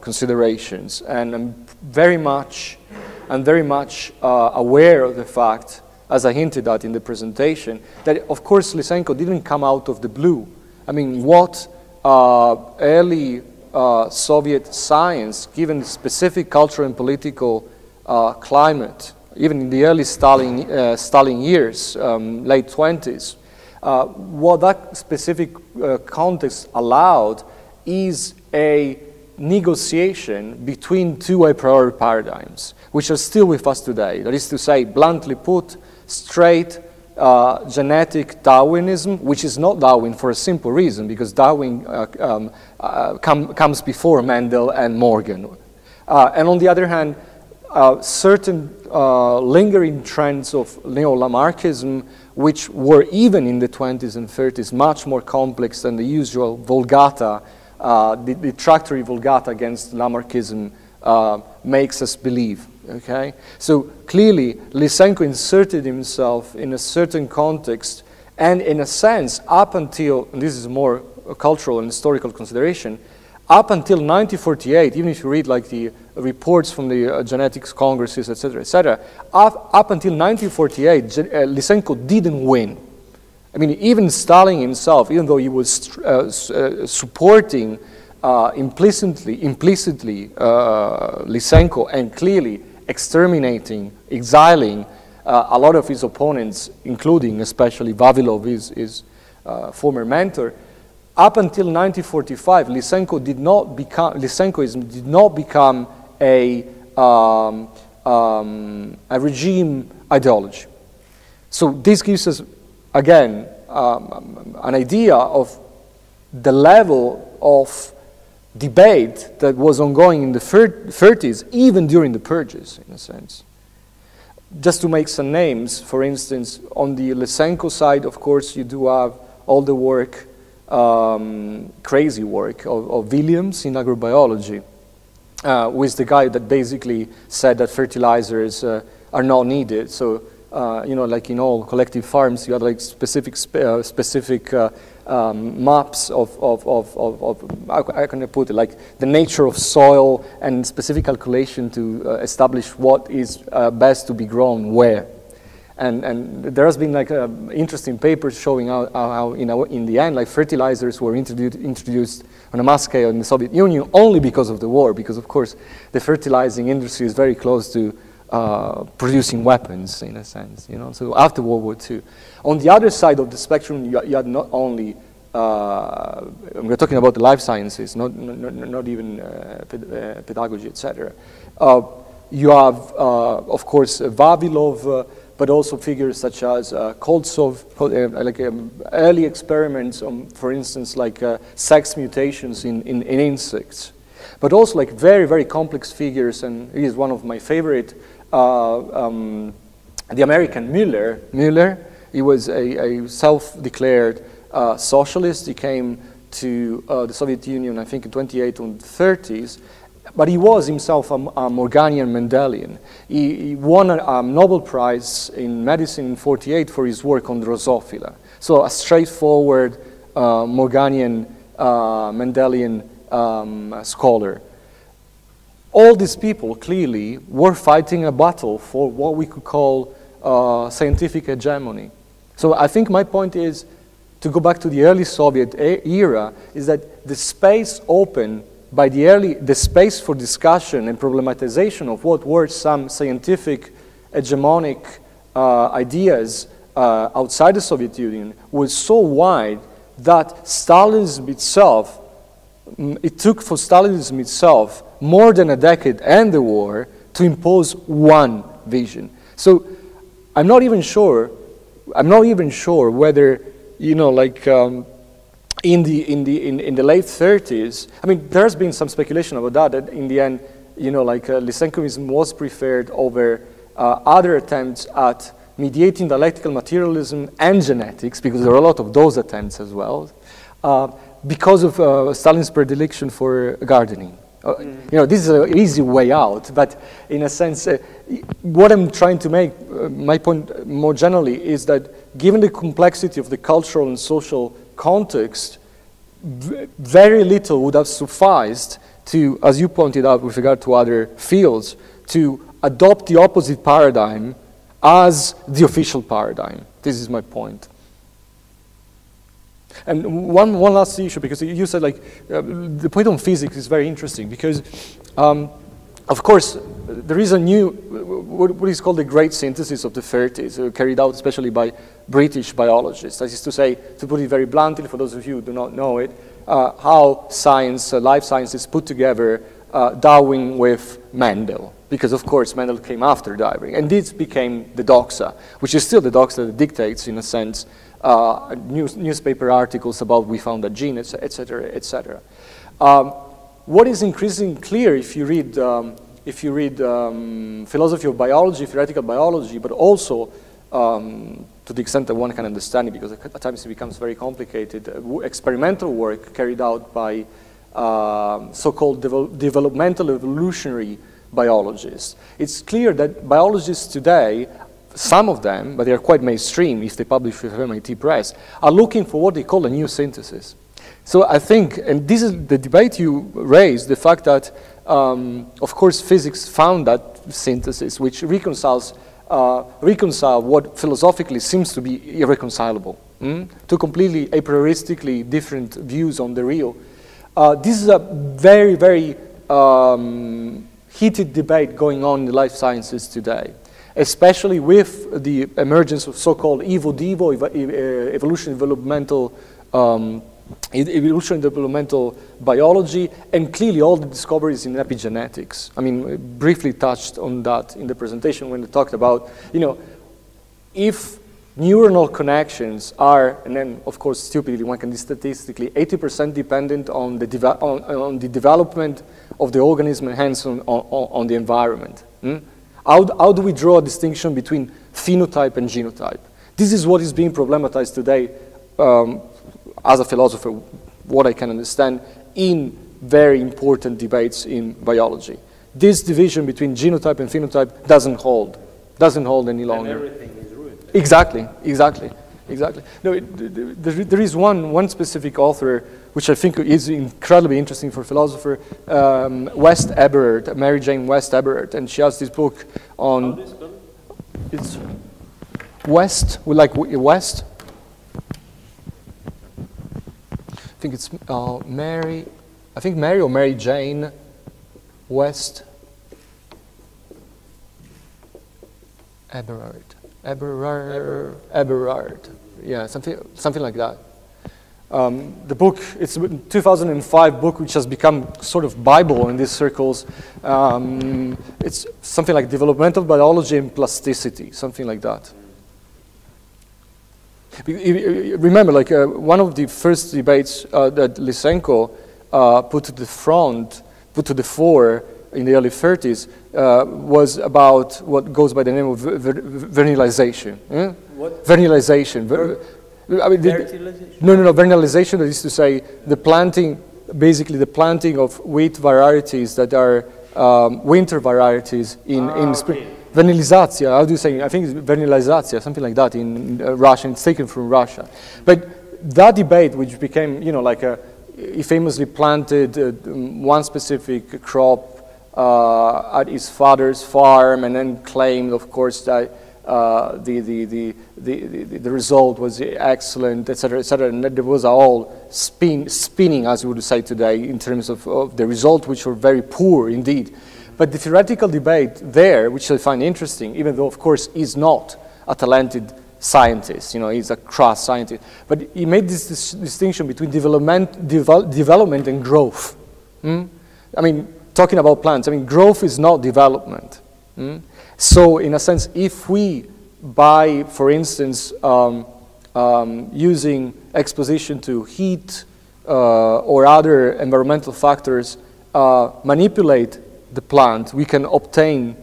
considerations, and I'm very much aware of the fact, as I hinted at in the presentation, that of course Lysenko didn't come out of the blue. I mean, what early Soviet science, given specific cultural and political climate, even in the early Stalin years, late 20s, what that specific context allowed is a negotiation between two a priori paradigms, which are still with us today. That is to say, bluntly put, straight genetic Darwinism, which is not Darwin for a simple reason, because Darwin comes before Mendel and Morgan. And on the other hand, certain lingering trends of neo-Lamarckism, which were even in the 20s and 30s much more complex than the usual Vulgata, the detractory Vulgata against Lamarckism makes us believe. Okay, so clearly Lysenko inserted himself in a certain context, and in a sense, up until, and this is more a cultural and historical consideration, up until 1948, even if you read like the reports from the genetics congresses, etc., up until 1948, Lysenko didn't win. I mean, even Stalin himself, even though he was supporting implicitly Lysenko, and clearly exterminating, exiling a lot of his opponents, including especially Vavilov, his former mentor, up until 1945, Lysenkoism did not become a regime ideology. So this gives us, again, an idea of the level of debate that was ongoing in the 30s, even during the purges, in a sense. Just to make some names, for instance, on the Lysenko side, of course, you do have all the work, crazy work, of Williams in agrobiology, who is the guy that basically said that fertilizers are not needed. So, you know, like in all collective farms, you had like specific maps of how can I put it, like the nature of soil and specific calculation to establish what is best to be grown where. And there has been like interesting papers showing how in the end, like fertilizers were introduced on a mass scale in the Soviet Union only because of the war, because of course the fertilizing industry is very close to producing weapons, in a sense, you know. So after World War II, on the other side of the spectrum, you had not only we're talking about the life sciences, not even pedagogy, etc. You have, of course, Vavilov, but also figures such as Koltsov, like early experiments on, for instance, like sex mutations in insects. But also like very, very complex figures, and he is one of my favorite, the American Mueller. Mueller, he was a self-declared socialist. He came to the Soviet Union, I think, in 28 or 30s. But he was himself a Morganian Mendelian. He won a Nobel Prize in medicine in 48 for his work on Drosophila. So a straightforward Morganian Mendelian scholar. All these people clearly were fighting a battle for what we could call scientific hegemony. So I think my point is, to go back to the early Soviet era, is that the space open by the space for discussion and problematization of what were some scientific hegemonic ideas outside the Soviet Union was so wide that Stalinism itself, it took for Stalinism itself more than a decade and the war to impose one vision. So I'm not even sure whether, you know, like, in the late 30s, I mean, there's been some speculation about that in the end, you know, like Lysenkoism was preferred over other attempts at mediating dialectical materialism and genetics, because there are a lot of those attempts as well, because of Stalin's predilection for gardening. You know, this is an easy way out, but in a sense, what I'm trying to make, my point more generally, is that given the complexity of the cultural and social context, very little would have sufficed to, as you pointed out with regard to other fields, to adopt the opposite paradigm as the official paradigm. This is my point. And one last issue, because you said, like, the point on physics is very interesting, because of course there is a new, what is called the great synthesis of the 30s, carried out especially by British biologists. That is to say, to put it very bluntly, for those of you who do not know it, how science, life sciences put together Darwin with Mendel, because of course Mendel came after Darwin, and this became the doxa, which is still the doxa that dictates, in a sense, newspaper articles about we found a gene, etc., etc. What is increasingly clear if you read philosophy of biology, theoretical biology, but also to the extent that one can understand it, because at times it becomes very complicated, experimental work carried out by so-called developmental evolutionary biologists. It's clear that biologists today, some of them, but they are quite mainstream if they publish with MIT Press, are looking for what they call a new synthesis. So I think, and this is the debate you raised, the fact that, of course, physics found that synthesis, which reconciles what philosophically seems to be irreconcilable, two completely a prioristically different views on the real. This is a very, very heated debate going on in the life sciences today, especially with the emergence of so-called evo-devo, evolution developmental biology, and clearly all the discoveries in epigenetics. I mean, I briefly touched on that in the presentation when we talked about, you know, if neuronal connections are, and then of course stupidly one can be statistically 80% dependent on the development of the organism and hence on the environment. How do we draw a distinction between phenotype and genotype? This is what is being problematized today, as a philosopher, what I can understand, in very important debates in biology. This division between genotype and phenotype doesn't hold any longer. And everything is ruined. Exactly. No, there is one specific author which I think is incredibly interesting for a philosopher, West Eberhardt, Mary Jane West Eberhardt, and she has this book on... How is it? It's West, like West. I think it's Mary, I think Mary or Mary Jane West Eberhardt. Yeah, something like that. The book, it's a 2005 book which has become sort of Bible in these circles. It's something like Developmental Biology and Plasticity, something like that. Remember, like one of the first debates that Lysenko put to the fore in the early 30s was about what goes by the name of vernalization. Yeah? What? Vernalization. Vernalization is to say the planting, basically the planting of wheat varieties that are winter varieties in spring. Okay. Vernalizacija, how do you say? I think it's vernalizacija, something like that in Russian. It's taken from Russia. But that debate, which became, you know, like he famously planted one specific crop at his father's farm, and then claimed, of course, that the result was excellent, et cetera, and there was all spinning, as we would say today, in terms of the result, which were very poor indeed. But the theoretical debate there, which I find interesting, even though, of course, he's not a talented scientist, you know, he's a crass scientist, but he made this distinction between development and growth. Hmm? I mean, talking about plants, I mean, growth is not development. Hmm? So, in a sense, if we, by, for instance, using exposition to heat or other environmental factors, manipulate the plant, we can obtain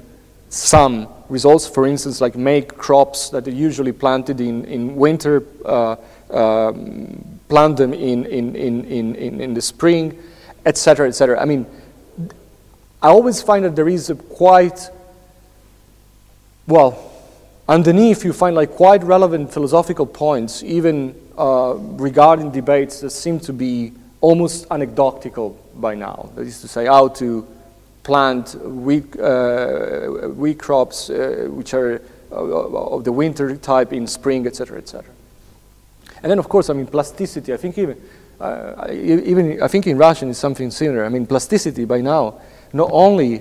some results, for instance, like make crops that are usually planted in winter, plant them in the spring, etc., etc. I mean, I always find that there is a quite, well, underneath you find like quite relevant philosophical points, even regarding debates that seem to be almost anecdotal by now. That is to say, how to plant wheat crops which are of the winter type in spring, etc., etc. And then, of course, I mean, plasticity. I think even I think in Russian is something similar. I mean, plasticity by now, not only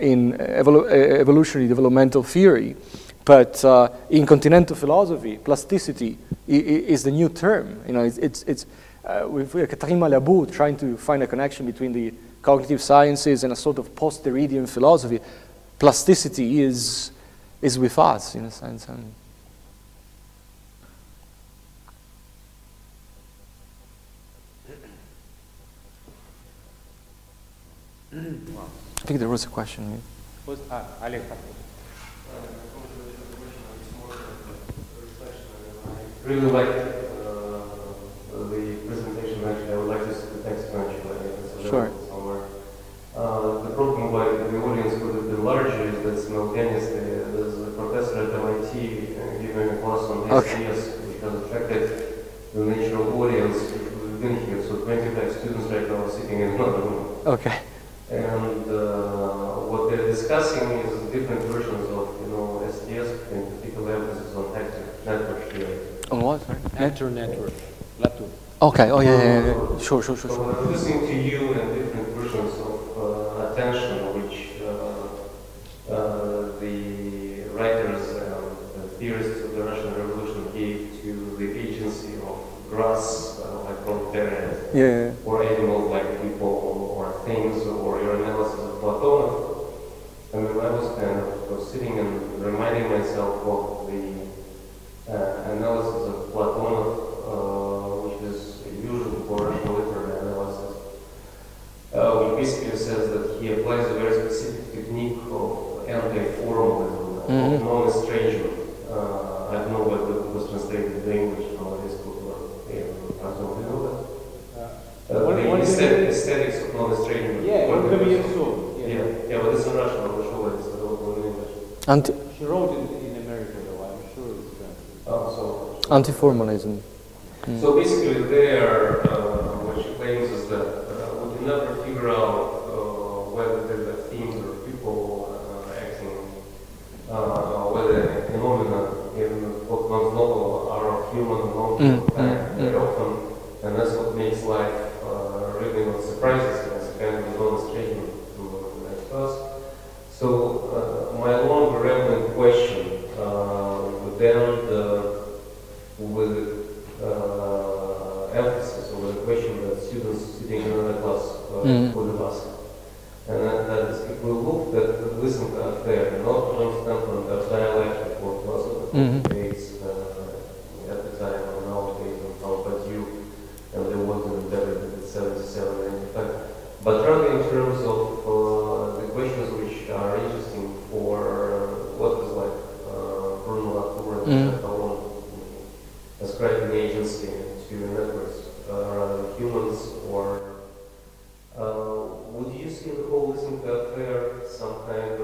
in evolutionary developmental theory, but in continental philosophy, plasticity is the new term. You know, it's with Catherine Malabou trying to find a connection between the cognitive sciences and a sort of post-Derridian philosophy. Plasticity is with us, in a sense. I think there was a question here. Was, Alek. I really liked the presentation, actually. I would like to see the text eventually. Sure. The problem by the audience could have been larger is that simultaneously there's a professor at MIT giving a class on SES, which has affected the nature of audience which would have been here. So 25 students right now are sitting in another room. Okay. And what they're discussing is different versions of, you know, STS, in particular emphasis on network theory. On what? Actor network. Latour. Okay, oh yeah. Sure. So I'm listening to you and different versions of attention, which the writers and the theorists of the Russian Revolution gave to the agency of grass, like proletariat, or animals like people, or things, or your analysis of Platonov. And I was kind of sitting and reminding myself of the analysis of Platonov, which is usual for Russian literary analysis, which basically says that he applies a very specific technique of anti-formalism, of non-estrangement. I don't know whether it was translated into English from this book, but I don't know that. The aesthetics of non-estrangement. Yeah, but it's in Russian, I'm not sure it's available in English. She wrote it in America, though, I'm sure it's translated. Oh, so. Anti-formalism. So basically there, what she claims is that we can never figure out whether there are themes or people acting, whether phenomena in what one's novel are of human and non-human kind very often, and that's what makes life really not surprises as a kind of non-estrangement to us. So my long rambling question would end with emphasis don't come from the dialectical philosophy debates at the time or nowadays on Alain Badiou and Lewontin and Development in 77 and 95. But rather in terms of the questions which are interesting for what is like Bruno Latour and Aragon ascribing agency to networks rather than humans or would you see the whole Lysenko affair some kind of a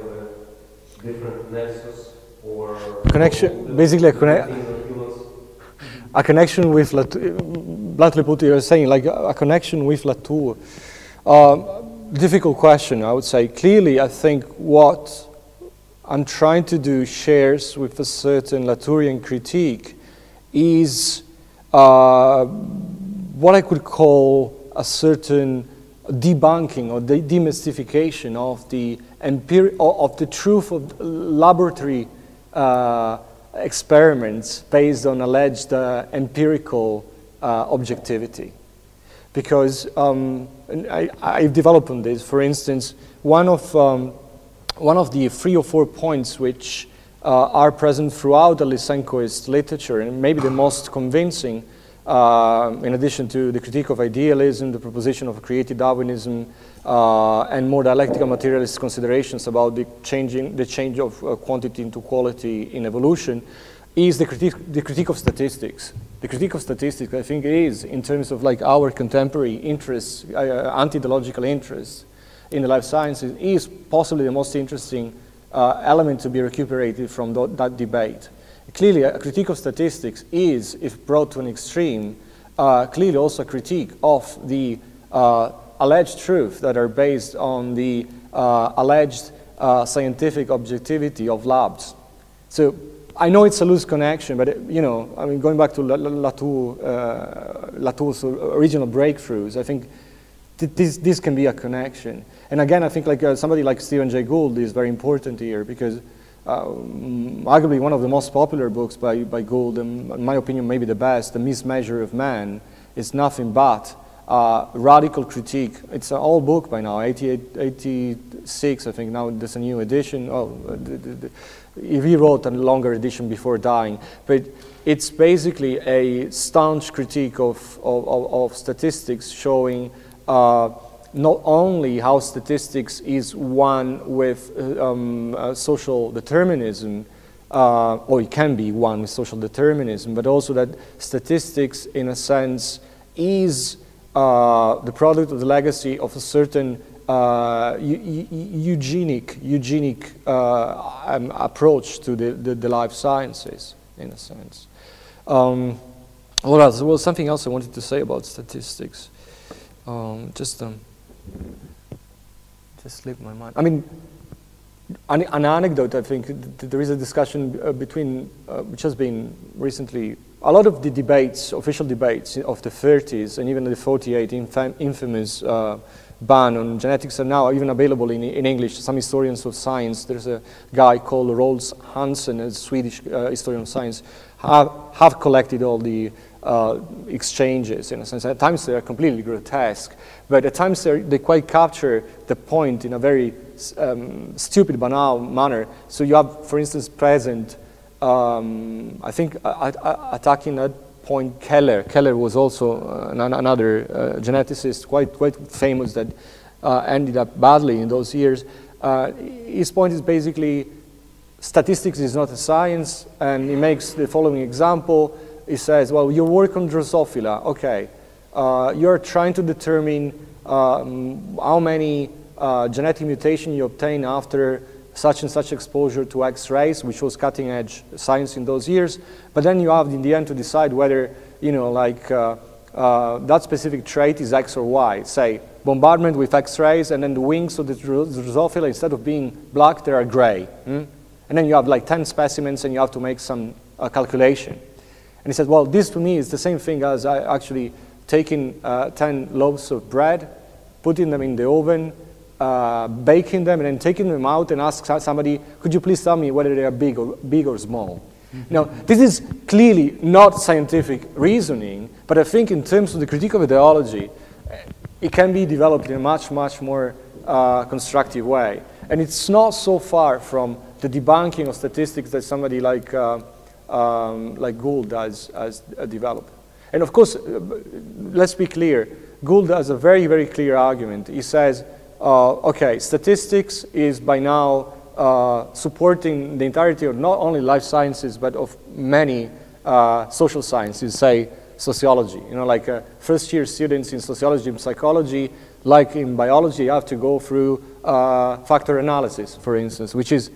different nexus or connection, basically a connection with Latour? Bluntly put, you're saying like a connection with Latour. Difficult question, I would say. Clearly, I think what I'm trying to do shares with a certain Latourian critique is what I could call a certain debunking or demystification of the truth of laboratory experiments based on alleged empirical objectivity. Because I've developed on this. For instance, one of the 3 or 4 points which are present throughout the Lysenkoist literature, and maybe the most convincing, in addition to the critique of idealism, the proposition of creative Darwinism, and more dialectical materialist considerations about the change of quantity into quality in evolution, is the critique of statistics. The critique of statistics, I think, is in terms of like our contemporary interests, anti-ideological interests in the life sciences, is possibly the most interesting element to be recuperated from that debate. Clearly, a critique of statistics is, if brought to an extreme, clearly also a critique of the alleged truth that are based on the alleged scientific objectivity of labs. So I know it's a loose connection, but you know, I mean, going back to Latour's original breakthroughs, I think this can be a connection. And again, I think like somebody like Stephen Jay Gould is very important here because. Arguably one of the most popular books by Gould, and in my opinion maybe the best, The Mismeasure of Man, is nothing but radical critique. It's an old book by now, 86 I think now, there's a new edition. He wrote a longer edition before dying, but it's basically a staunch critique of statistics, showing not only how statistics is one with social determinism, or it can be one with social determinism, but also that statistics, in a sense, is the product of the legacy of a certain eugenic approach to the life sciences, in a sense. What else? Well, something else I wanted to say about statistics. Just slipped my mind. I mean, an anecdote, I think, there is a discussion between, which has been recently, a lot of the debates, official debates of the 30s and even the 48 infamous ban on genetics are now even available in English. Some historians of science, there's a guy called Rolf Hansen, a Swedish historian of science, have collected all the exchanges, in a sense. At times they are completely grotesque, but at times they quite capture the point in a very stupid, banal manner. So you have, for instance, present, I think, attacking at point Keller. Keller was also another geneticist, quite famous, that ended up badly in those years. His point is basically, statistics is not a science, and he makes the following example. He says, well, you work on Drosophila, okay. You're trying to determine how many genetic mutations you obtain after such and such exposure to X-rays, which was cutting edge science in those years. But then you have in the end to decide whether, you know, like that specific trait is X or Y. Say, bombardment with X-rays, and then the wings of the Drosophila, instead of being black, they are gray. And then you have like 10 specimens and you have to make some calculation. And he said, well, this to me is the same thing as actually taking 10 loaves of bread, putting them in the oven, baking them, and then taking them out and ask somebody, could you please tell me whether they are big or small? Now, this is clearly not scientific reasoning, but I think in terms of the critique of ideology, it can be developed in a much, much more constructive way. And it's not so far from the debunking of statistics that somebody like Gould has developed. And of course, let's be clear, Gould has a very, very clear argument. He says, okay, statistics is by now supporting the entirety of not only life sciences, but of many social sciences, say sociology. You know, like first-year students in sociology and psychology, like in biology, have to go through factor analysis, for instance, which is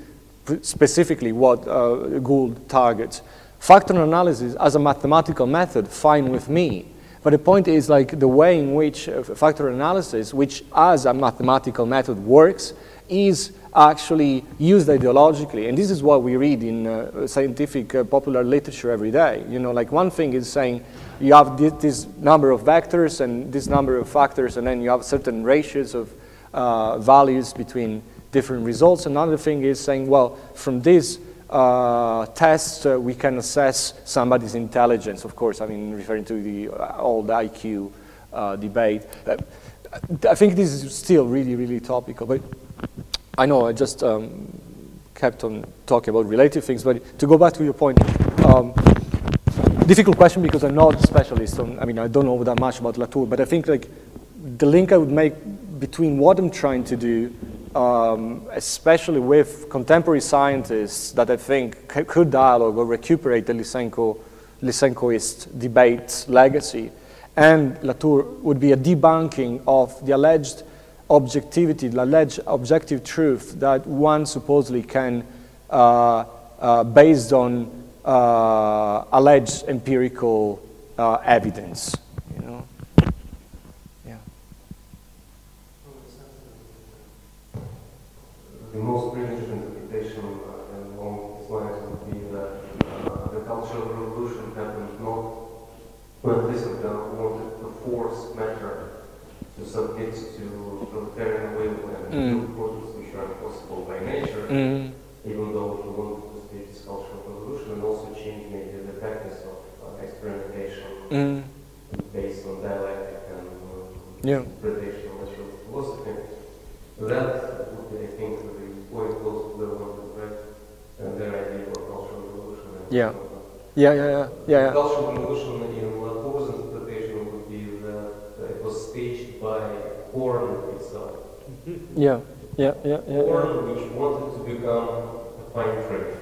specifically what Gould targets. Factor analysis as a mathematical method, fine with me. But the point is, like, the way in which factor analysis, which as a mathematical method works, is actually used ideologically. And this is what we read in scientific popular literature every day. You know, like, one thing is saying you have this number of vectors and this number of factors, and then you have certain ratios of values between different results. Another thing is saying, well, from this tests we can assess somebody's intelligence, of course, I mean, referring to the old IQ debate. I think this is still really, really topical, but I know I just kept on talking about related things, but to go back to your point, difficult question because I'm not a specialist on, I mean, I don't know that much about Latour, but I think like the link I would make between what I'm trying to do, especially with contemporary scientists that I think could dialogue or recuperate the Lysenkoist debate legacy, and Latour would be a debunking of the alleged objectivity, the alleged objective truth that one supposedly can, based on alleged empirical evidence. The most brilliant interpretation along these lines would be that the Cultural Revolution happened not when Lysenko wanted to force matter to submit to proletarian will and do products which are impossible by nature, even though he wanted to speak this Cultural Revolution and also change maybe the practice of experimentation based on dialectic and interpretation of natural philosophy. That would be, I think, quite close to the one right? And their idea of Cultural Revolution. Cultural Revolution in Latour's interpretation would be that it was staged by Horn itself. Horn, which wanted to become a fine trade.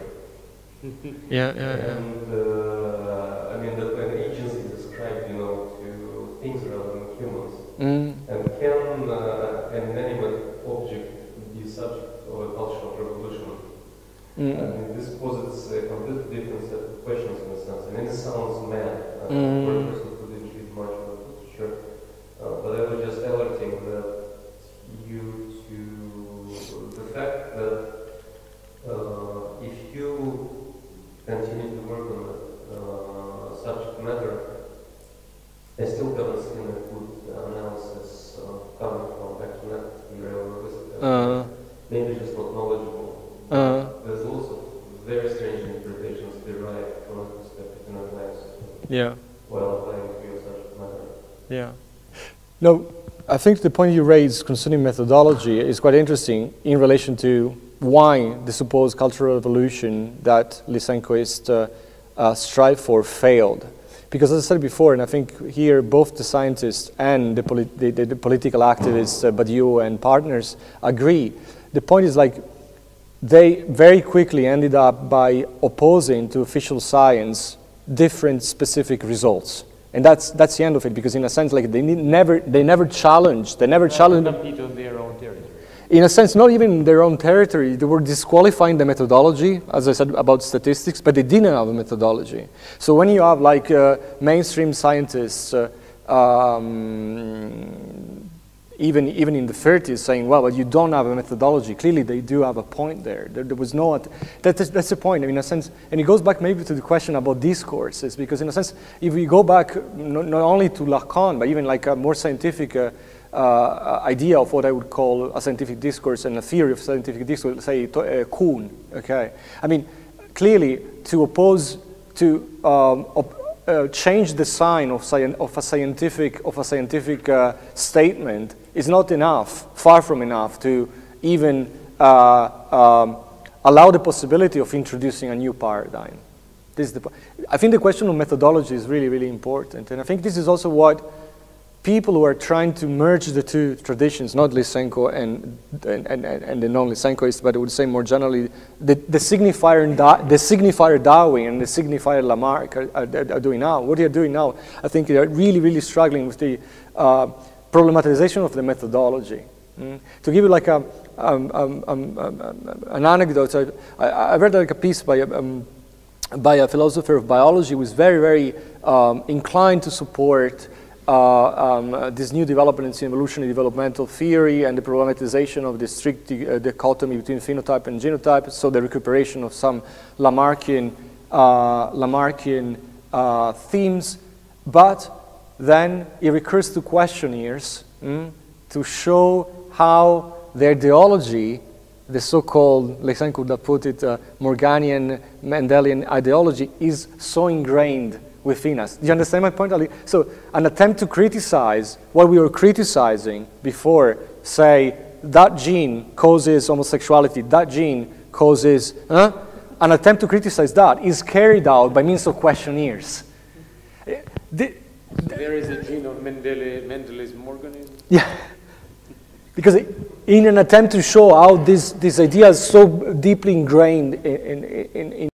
And I mean, that when agency described, you know, to things rather than humans, and can an inanimate object be subject? Or Cultural Revolution. And this posits a completely different set of questions in a sense. I mean, it sounds mad. For a person who didn't read much about literature. But I was just alerting that you to the fact that if you continue to work on the subject matter, I still haven't seen a good analysis coming from back to that era. Maybe just not knowledgeable. There's also very strange interpretations derived from this perspective in our lives. Well, I feel such a matter. No, I think the point you raised concerning methodology is quite interesting in relation to why the supposed cultural revolution that Lysenkoists strive for failed. Because as I said before, and I think here both the scientists and the political activists, Badiou and partners, agree. The point is, like, they very quickly ended up by opposing to official science different specific results, and that's the end of it. Because in a sense, like, they never challenged. Compete on their own territory. In a sense, not even in their own territory. They were disqualifying the methodology, as I said about statistics, but they didn't have a methodology. So when you have like mainstream scientists. Even in the 30s, saying, well, but you don't have a methodology. Clearly, they do have a point there. There was no, that's the point. I mean, in a sense, and it goes back maybe to the question about discourses, because in a sense, if we go back not only to Lacan, but even like a more scientific idea of what I would call a scientific discourse and a theory of scientific discourse, say Kuhn, okay? I mean, clearly, to oppose, to change the sign of a scientific statement is not enough, far from enough, to even allow the possibility of introducing a new paradigm. This is the, I think the question of methodology is really, really important. And I think this is also what people who are trying to merge the two traditions, not Lysenko and the non-Lysenkoists, but I would say more generally, the signifier Darwin and the signifier Lamarck are doing now. What they are doing now, I think they are really, really struggling with the problematization of the methodology. Mm. To give you like a, an anecdote, I read like a piece by a philosopher of biology who is very, very inclined to support these new developments in evolutionary developmental theory and the problematization of the strict dichotomy between phenotype and genotype, so the recuperation of some Lamarckian themes, but then he recurs to questionnaires to show how their ideology, the so-called, Lysenko would have put it, Morganian, Mendelian ideology, is so ingrained within us. Do you understand my point, Ali? So an attempt to criticize what we were criticizing before, say, that gene causes homosexuality, that gene causes, an attempt to criticize that is carried out by means of questionnaires. There is a gene of Mendele's Morganism? Yeah, because in an attempt to show how this idea is so deeply ingrained in